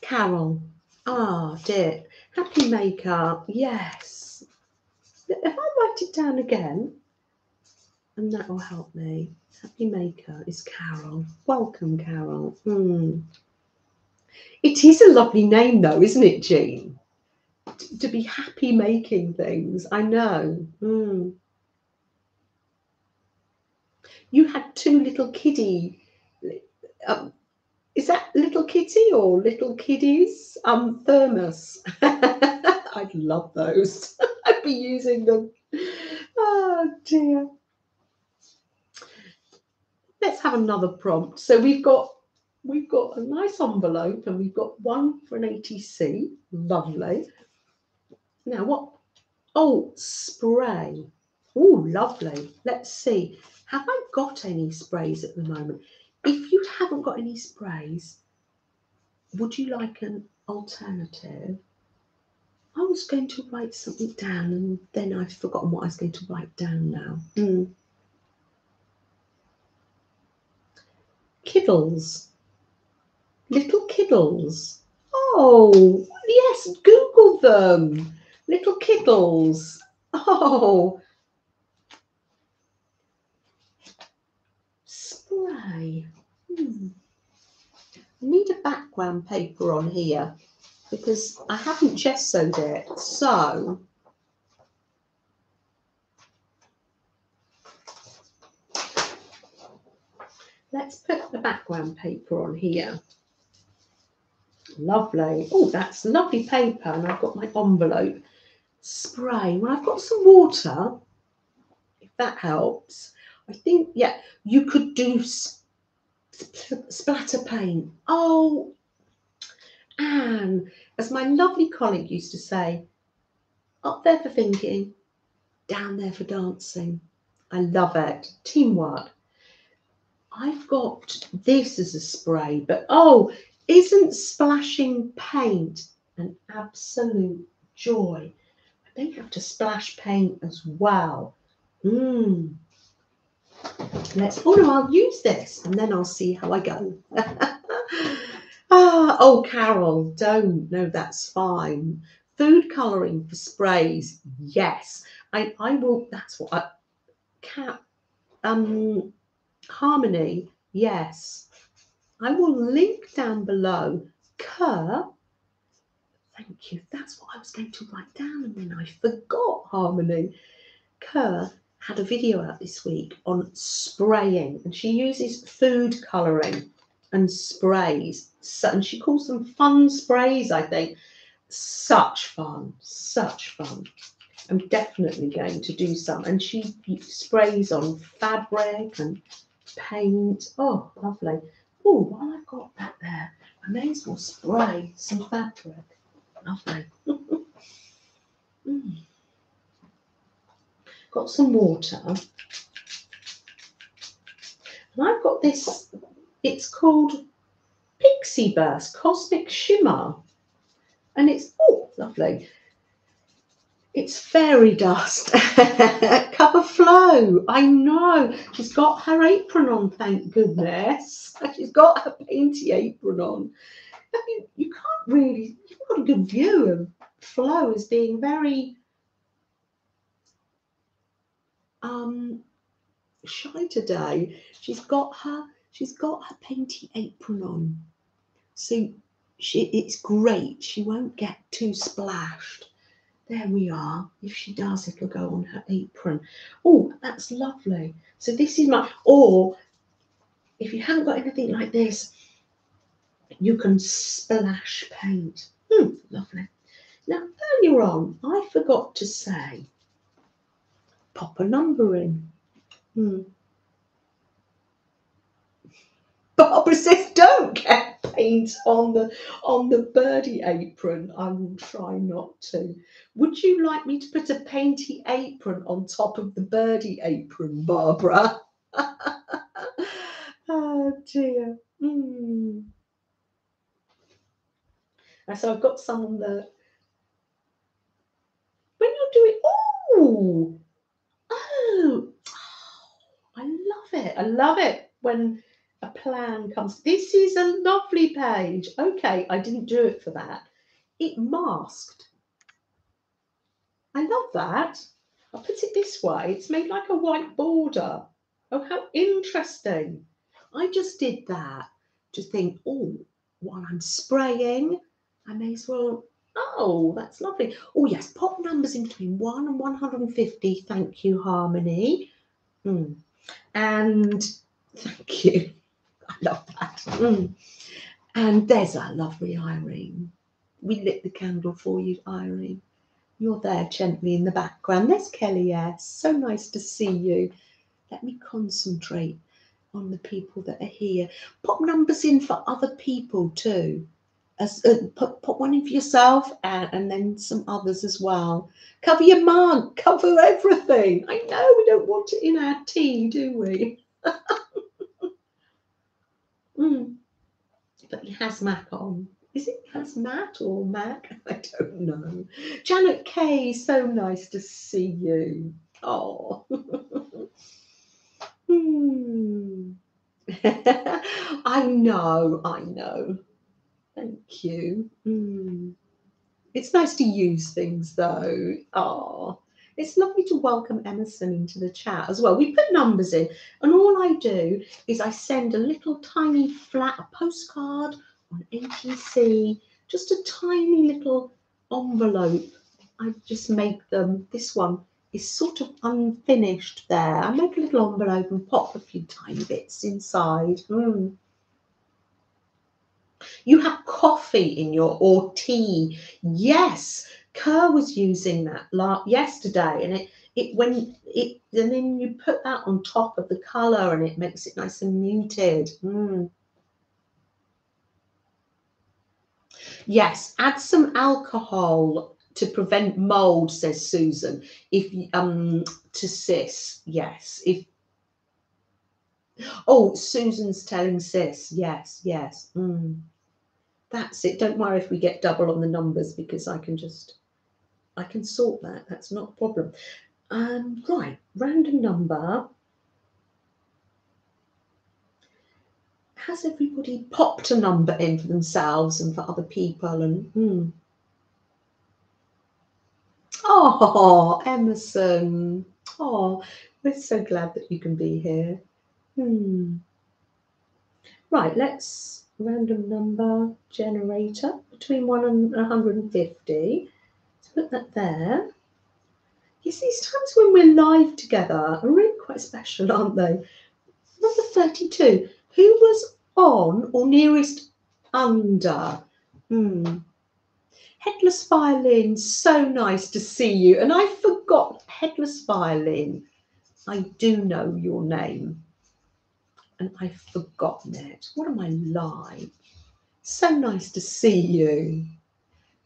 Carol. Ah, dear. Happy Maker. Yes. If I write it down again, and that will help me. Happy Maker is Carol. Welcome, Carol. It is a lovely name, though, isn't it, Jean? To be happy making things. I know. You had two little kiddie. Is that little kitty or little kiddies? Thermos. I'd love those. I'd be using them. Oh, dear. Let's have another prompt. So we've got a nice envelope and we've got one for an ATC. Lovely. Now what? Oh, spray. Oh, lovely. Let's see. Have I got any sprays at the moment? If you haven't got any sprays, would you like an alternative? I was going to write something down and then I've forgotten what I was going to write down now. Kiddles, little kiddles. Oh, yes, Google them. Little kittles. Oh. Spray. I need a background paper on here because I haven't gessoed it. So let's put the background paper on here. Lovely. Oh, that's lovely paper. And I've got my envelope spray. Well, I've got some water, if that helps. I think, yeah, you could do splatter paint. Oh, Anne, as my lovely colleague used to say, up there for thinking, down there for dancing. I love it. Teamwork. I've got this as a spray, but oh, isn't splashing paint an absolute joy? I may have to splash paint as well. Let's, oh no, I'll use this and then I'll see how I go. Oh, Carol, don't. No, that's fine. Food colouring for sprays. Yes, I will. That's what I can. Harmony, yes. I will link down below Kerr. Thank you. That's what I was going to write down and then I forgot. Harmony. Kerr had a video out this week on spraying, and she uses food colouring and sprays. So, and she calls them fun sprays, I think. Such fun, such fun. I'm definitely going to do some. And she sprays on fabric and paint. Oh, lovely. Oh, while I've got that there, I may as well spray some fabric. Lovely. Got some water. And I've got this, it's called Pixie Burst Cosmic Shimmer. And it's, oh, lovely. It's fairy dust. Cover flow. I know. She's got her apron on, thank goodness. She's got her painty apron on. I mean, you can't really, you've got a good view of flow as being very shy today. She's got her painty apron on. So it's great. She won't get too splashed. There we are. If she does, it'll go on her apron. Oh, that's lovely. So this is my, or if you haven't got anything like this, you can splash paint. Lovely. Now, earlier on, I forgot to say, pop a number in. Barbara says, don't get paint on the birdie apron. I will try not to. Would you like me to put a painty apron on top of the birdie apron, Barbara? Oh dear. So I've got some on the. When you're doing, oh, I love it. I love it when a plan comes. This is a lovely page. Okay, I didn't do it for that. It masked. I love that. I put it this way. It's made like a white border. Oh, how interesting. I just did that to think, oh, while I'm spraying, I may as well. Oh, that's lovely. Oh, yes, pop numbers in between 1 and 150. Thank you, Harmony. And thank you. I love that. And there's our lovely Irene. We lit the candle for you, Irene. You're there gently in the background. There's Kelly S. So nice to see you. Let me concentrate on the people that are here. Pop numbers in for other people too. Put one in for yourself and then some others as well. Cover your mug. Cover everything. I know we don't want it in our tea, do we? But he has Mac on. Is it has Matt or Mac? I don't know. Janet K, so nice to see you. Oh. I know, I know. Thank you. It's nice to use things, though. Oh, it's lovely to welcome Emerson into the chat as well. We put numbers in, and all I do is I send a little tiny flat, a postcard on ATC, just a tiny little envelope. I just make them. This one is sort of unfinished there. I make a little envelope and pop a few tiny bits inside. Mm. You have coffee in your, or tea. Yes, Kerr was using that yesterday, and then you put that on top of the colour and it makes it nice and muted. Mm. Yes, add some alcohol to prevent mould, says Susan. If to sis, yes. If oh, Susan's telling sis, yes, yes. Mm. That's it. Don't worry if we get double on the numbers, because I can sort that. That's not a problem. Right, random number. Has everybody popped a number in for themselves and for other people? And oh, Emerson. Oh, we're so glad that you can be here. Hmm. Right, let's random number generator between 1 and 150. Let's put that there. You see, these times when we're live together are really quite special, aren't they? Number 32. Who was on or nearest under? Hmm. Headless Violin, so nice to see you. And I forgot, Headless Violin, I do know your name. And I've forgotten it. What am I like? So nice to see you.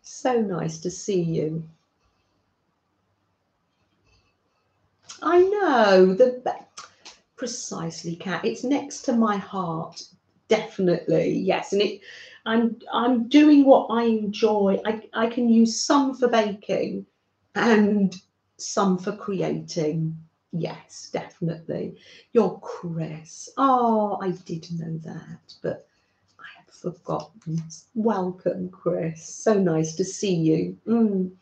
So nice to see you. I know, precisely, Kat. It's next to my heart, definitely. Yes, and I'm doing what I enjoy. I can use some for baking and some for creating. Yes, definitely. You're Chris. Oh, I did know that, but I had forgotten. Welcome, Chris. So nice to see you. Mm.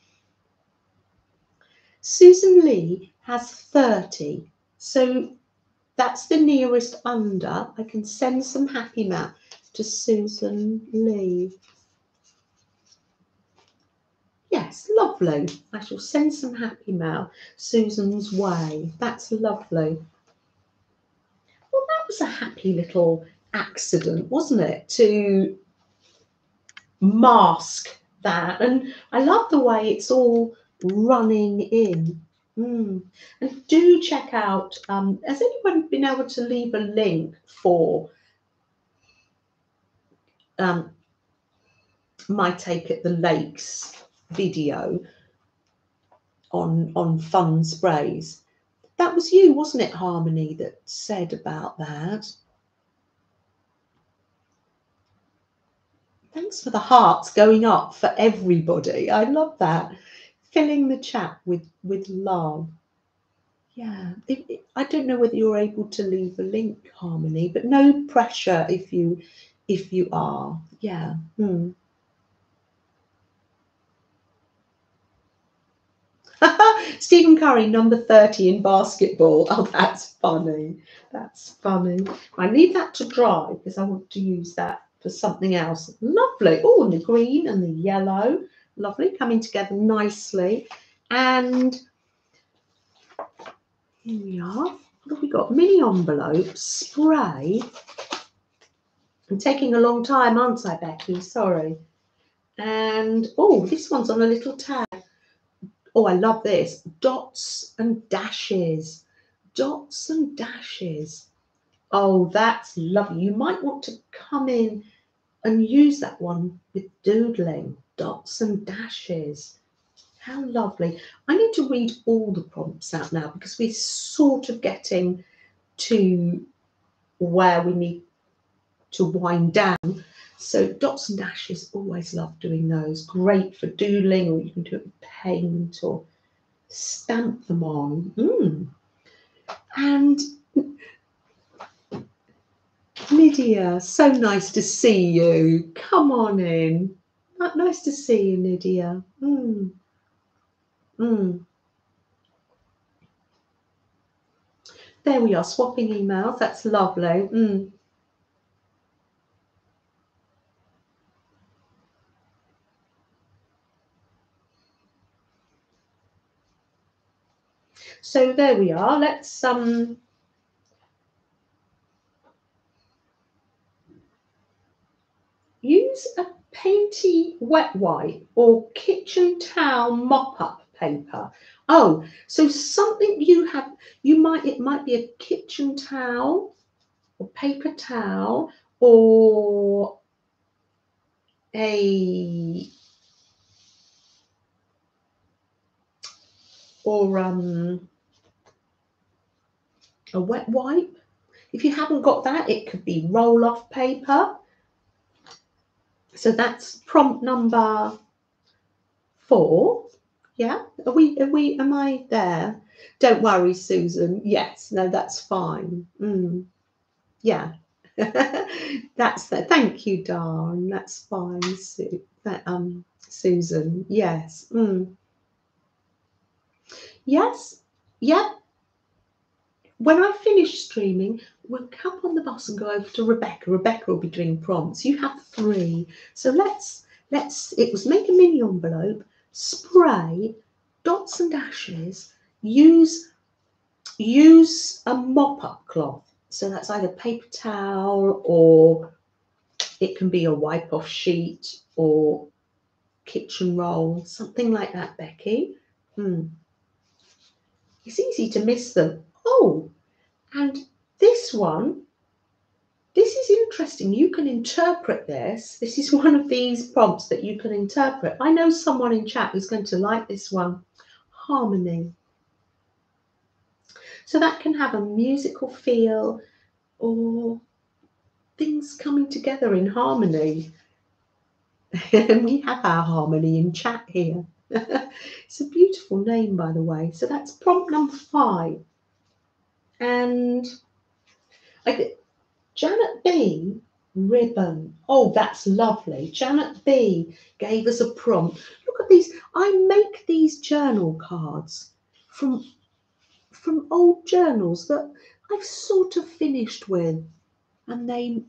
Susan Lee has 30. So that's the nearest under. I can send some happy math to Susan Lee. Yes, lovely. I shall send some happy mail Susan's way. That's lovely. Well, that was a happy little accident, wasn't it? To mask that. And I love the way it's all running in. Mm. And do check out, has anyone been able to leave a link for my take at the lakes video on fun sprays? That was you, wasn't it, Harmony, that said about that? Thanks for the hearts going up for everybody. I love that, filling the chat with love. Yeah, I don't know whether you're able to leave a link, Harmony, but no pressure if you are. Yeah. Hmm. Stephen Curry, number 30 in basketball. Oh, that's funny. That's funny. I need that to dry because I want to use that for something else. Lovely. Oh, and the green and the yellow. Lovely. Coming together nicely. And here we are. What have we got? Mini envelope, spray. I'm taking a long time, aren't I, Becky? Sorry. And, oh, this one's on a little tab. Oh, I love this. Dots and dashes. Dots and dashes. Oh, that's lovely. You might want to come in and use that one with doodling. Dots and dashes. How lovely. I need to read all the prompts out now because we're sort of getting to where we need to wind down. So dots and dashes, always love doing those. Great for doodling, or you can do it with paint or stamp them on. Mm. And Lydia, so nice to see you. Come on in. Oh, nice to see you, Nydia. There we are, swapping emails. That's lovely. So there we are. Let's use a painty wet wipe or kitchen towel mop-up paper. Oh, so something you have, it might be a kitchen towel or paper towel or a, a wet wipe. If you haven't got that, it could be roll-off paper. So that's prompt number 4. Yeah, am I there? Don't worry, Susan. Yes, no, that's fine. Yeah, that's that. Thank you, darling. That's fine, Susan. Yes. Yes. Yeah. When I finish streaming, we'll come on the bus and go over to Rebecca. Rebecca will be doing prompts. You have 3. So let's. It was make a mini envelope, spray, dots and dashes. Use a mop-up cloth. So that's either paper towel or it can be a wipe-off sheet or kitchen roll, something like that, Becky. It's easy to miss them. Oh, and this one, this is interesting. You can interpret this. This is one of these prompts that you can interpret. I know someone in chat who's going to like this one, harmony. So that can have a musical feel or things coming together in harmony. We have our harmony in chat here. It's a beautiful name, by the way. So that's prompt number 5. And Janet B, ribbon. Oh, that's lovely. Janet B gave us a prompt. Look at these. I make these journal cards from old journals that I've sort of finished with, and they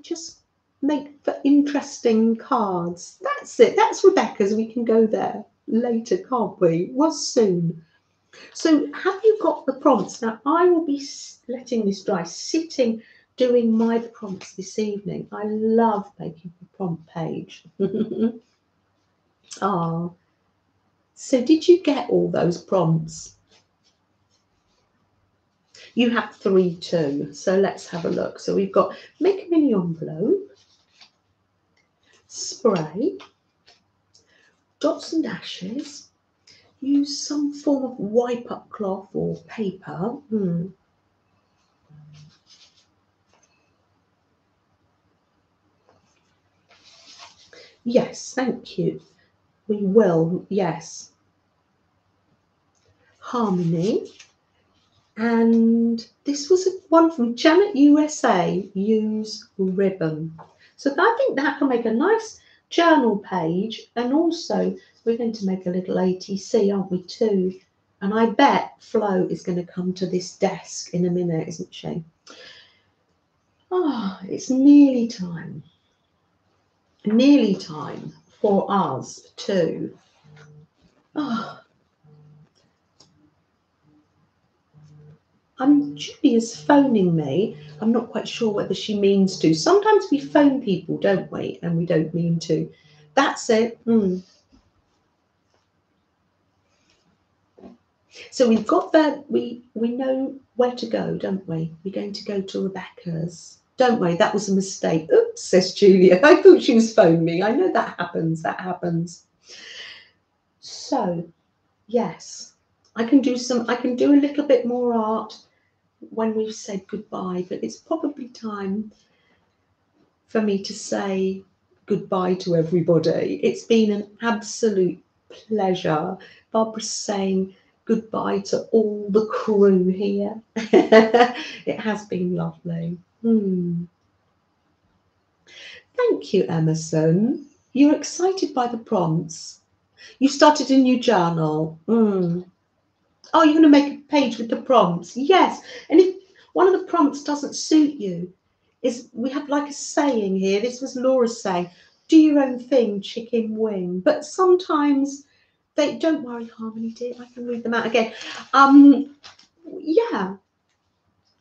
just make for interesting cards. That's it. That's Rebecca's. We can go there later, can't we? Well, soon. So have you got the prompts? Now, I will be letting this dry, sitting, doing my prompts this evening. I love making the prompt page. Ah, so did you get all those prompts? You have 3 too. So let's have a look. So we've got make a mini envelope, spray, dots and dashes, use some form of wipe-up cloth or paper. Yes, thank you. We will, yes. Harmony. And this was one from Janet USA, use ribbon. So I think that can make a nice journal page, and also we're going to make a little ATC, aren't we, too? And I bet Flo is going to come to this desk in a minute, isn't she? Ah, oh, it's nearly time. Nearly time for us too. Oh, Julia's phoning me. I'm not quite sure whether she means to. Sometimes we phone people, don't we? And we don't mean to. That's it. So we've got that. We know where to go, don't we? We're going to go to Rebecca's, don't we? That was a mistake. Oops, says Julia. I thought she was phoning me. I know that happens. That happens. So, yes. I can do a little bit more art when we've said goodbye, but it's probably time for me to say goodbye to everybody. It's been an absolute pleasure. Barbara's saying goodbye to all the crew here. It has been lovely. Thank you, Emerson. You're excited by the prompts. You started a new journal. Oh, you're going to make a page with the prompts. Yes. And if one of the prompts doesn't suit you, is we have like a saying here. This was Laura's saying. Do your own thing, chicken wing. But sometimes they don't worry, Harmony dear. I can read them out again. Yeah.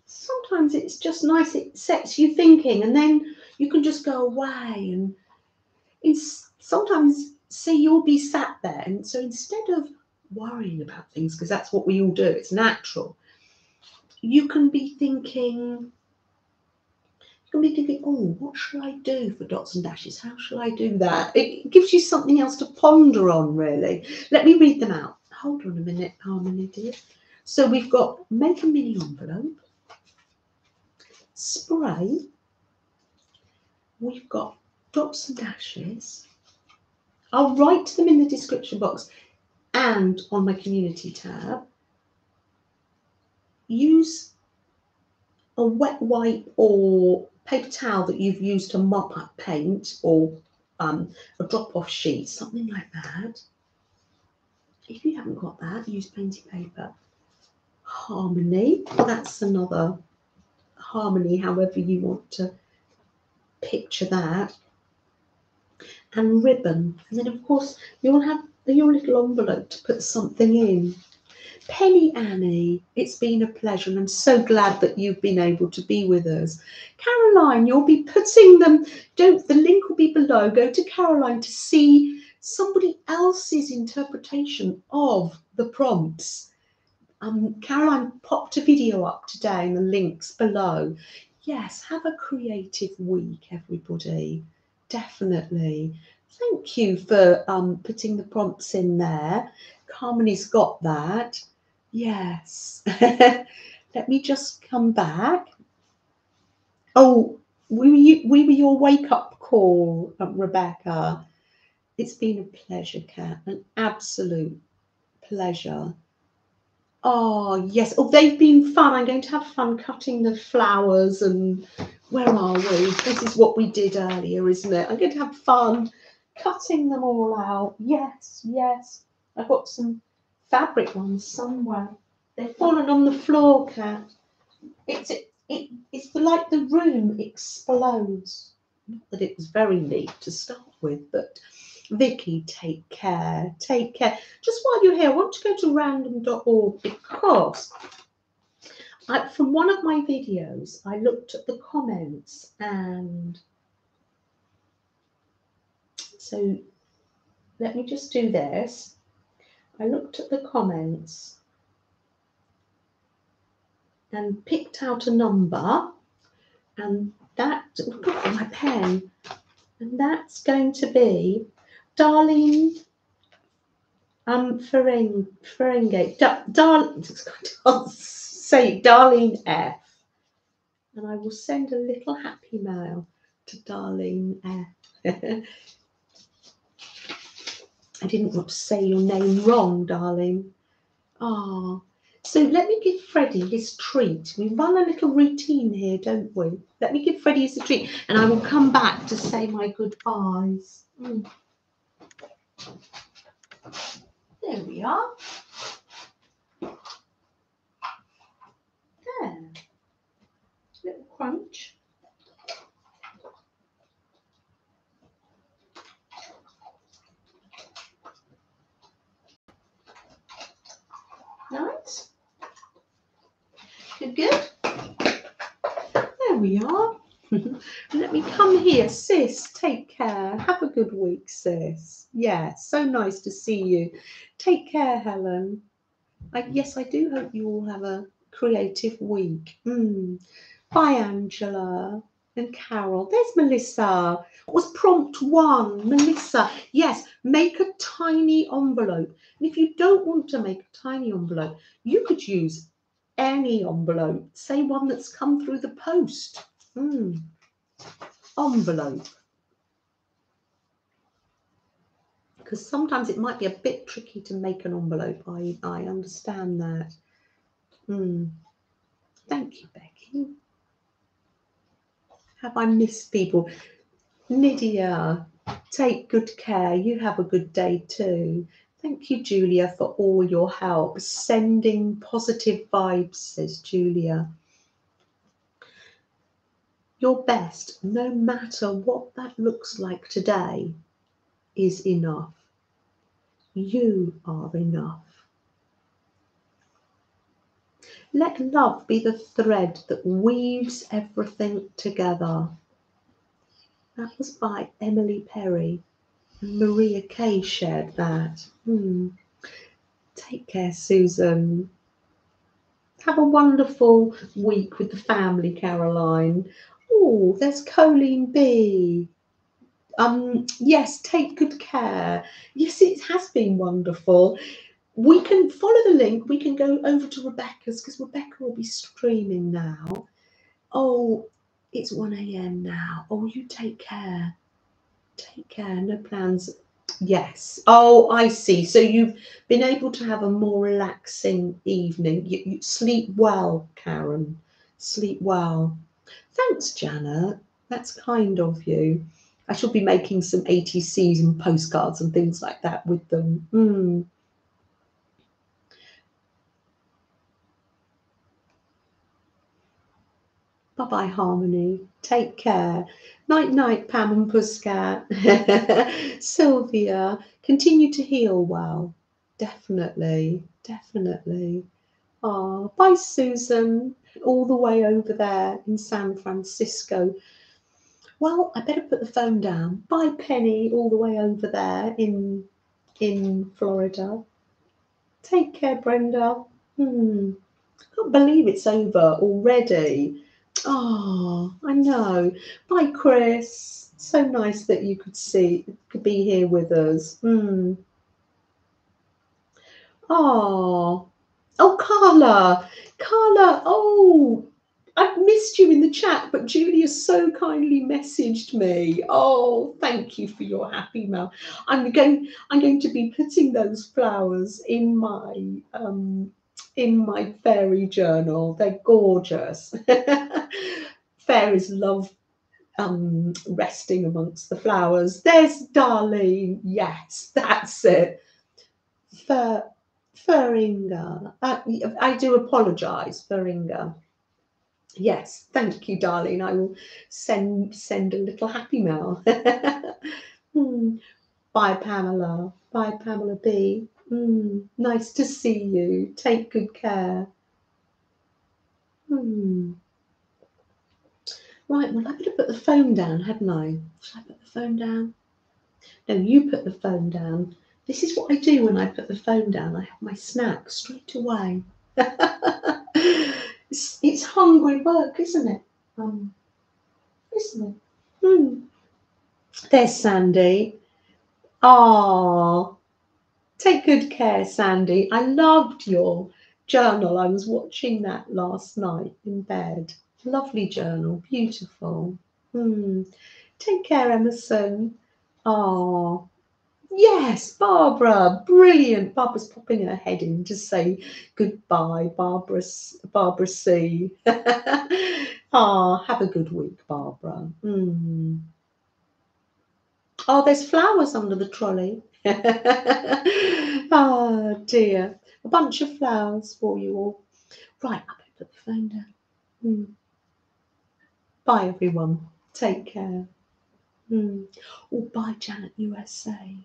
Sometimes it's just nice. It sets you thinking, and then you can just go away. And it's sometimes, see, you'll be sat there, and so instead of worrying about things, because that's what we all do, it's natural, you can be thinking. You can be thinking, oh, what should I do for dots and dashes? How should I do that? It gives you something else to ponder on, really. Let me read them out. Hold on a minute, Harmony dear. So we've got make a mini envelope, spray, we've got dots and dashes. I'll write them in the description box and on my community tab. Use a wet wipe or paper towel that you've used to mop up paint, or a drop-off sheet, something like that. If you haven't got that, use painted paper. Harmony, well, that's another harmony, however you want to picture that. And ribbon, and then of course you'll have your little envelope to put something in. Penny Annie, it's been a pleasure, and I'm so glad that you've been able to be with us. Caroline, you'll be putting them, don't, the link will be below. Go to Caroline to see somebody else's interpretation of the prompts. Caroline popped a video up today in the links below. Yes, have a creative week, everybody. Definitely. Thank you for putting the prompts in there. Harmony's got that. Yes. Let me just come back. Oh, we were your wake-up call, Rebecca. It's been a pleasure, Kat, an absolute pleasure. Oh, yes. Oh, they've been fun. I'm going to have fun cutting the flowers. And where are we? This is what we did earlier, isn't it? I'm going to have fun cutting them all out. Yes, yes. I've got some fabric ones somewhere. They've fallen on the floor, Kat. It's like the room explodes. Not that it was very neat to start with, but... Vicky, take care, take care. Just while you're here, I want to go to random.org because from one of my videos, I looked at the comments, and so let me just do this. I looked at the comments and picked out a number, and that, oh, got my pen, and that's going to be Darlene Ferengi, I can't say Darlene F. And I will send a little happy mail to Darlene F. I didn't want to say your name wrong, darling. Ah, so let me give Freddie his treat. We run a little routine here, don't we? Let me give Freddie his treat, and I will come back to say my goodbyes. There we are. There. Little crunch. Nice. Good, good. There we are. Let me come here, sis. Take care. Have a good week, sis. Yeah, so nice to see you. Take care, Helen. Yes, I do hope you all have a creative week. Bye, Angela and Carol. There's Melissa. It was prompt one, Melissa. Yes, make a tiny envelope. And if you don't want to make a tiny envelope, you could use any envelope. Say one that's come through the post. Envelope, because sometimes it might be a bit tricky to make an envelope. I understand that. Thank you, Becky. Have I missed people? Lydia, Take good care. You have a good day too. Thank you, Julia, for all your help. Sending positive vibes, says Julia. Your best, no matter what that looks like today, is enough. You are enough. Let love be the thread that weaves everything together. That was by Emily Perry. Maria Kay shared that. Take care, Susan. Have a wonderful week with the family, Caroline. Oh, there's Colleen B. Yes, take good care. Yes, it has been wonderful. We can follow the link. We can go over to Rebecca's because Rebecca will be streaming now. Oh, it's 1 AM now. Oh, you take care. Take care. No plans. Yes. Oh, I see. So you've been able to have a more relaxing evening. You sleep well, Karen. Sleep well. Thanks, Janet. That's kind of you. I shall be making some ATCs and postcards and things like that with them. Bye-bye, Harmony. Take care. Night-night, Pam and Puscat. Sylvia, continue to heal well. Definitely, definitely. Oh, bye, Susan, all the way over there in San Francisco. Well, I better put the phone down. Bye, Penny, all the way over there in Florida. Take care, Brenda. I can't believe it's over already. Oh, I know. Bye, Chris. So nice that you could be here with us. Oh. Oh, Carla. Carla, oh, I've missed you in the chat, but Julia so kindly messaged me. Oh, thank you for your happy mail. I'm going to be putting those flowers in my fairy journal. They're gorgeous. Fairies love resting amongst the flowers. There's Darlene. Yes, that's it. Feringa. I do apologise, Feringa. Yes, thank you, Darlene. I will send a little happy mail. Bye, Pamela. Bye, Pamela B. Nice to see you. Take good care. Right, well, I better put the phone down, hadn't I? Should I put the phone down? No, you put the phone down. This is what I do when I put the phone down. I have my snack straight away. It's hungry work, isn't it? Isn't it? There's Sandy. Oh, take good care, Sandy. I loved your journal. I was watching that last night in bed. Lovely journal, beautiful. Take care, Emerson. Oh, yes, Barbara, brilliant. Barbara's popping her head in to say goodbye, Barbara C. Oh, have a good week, Barbara. Oh, there's flowers under the trolley. Oh, dear. A bunch of flowers for you all. Right, I better put the phone down. Bye, everyone. Take care. Or bye, Janet USA.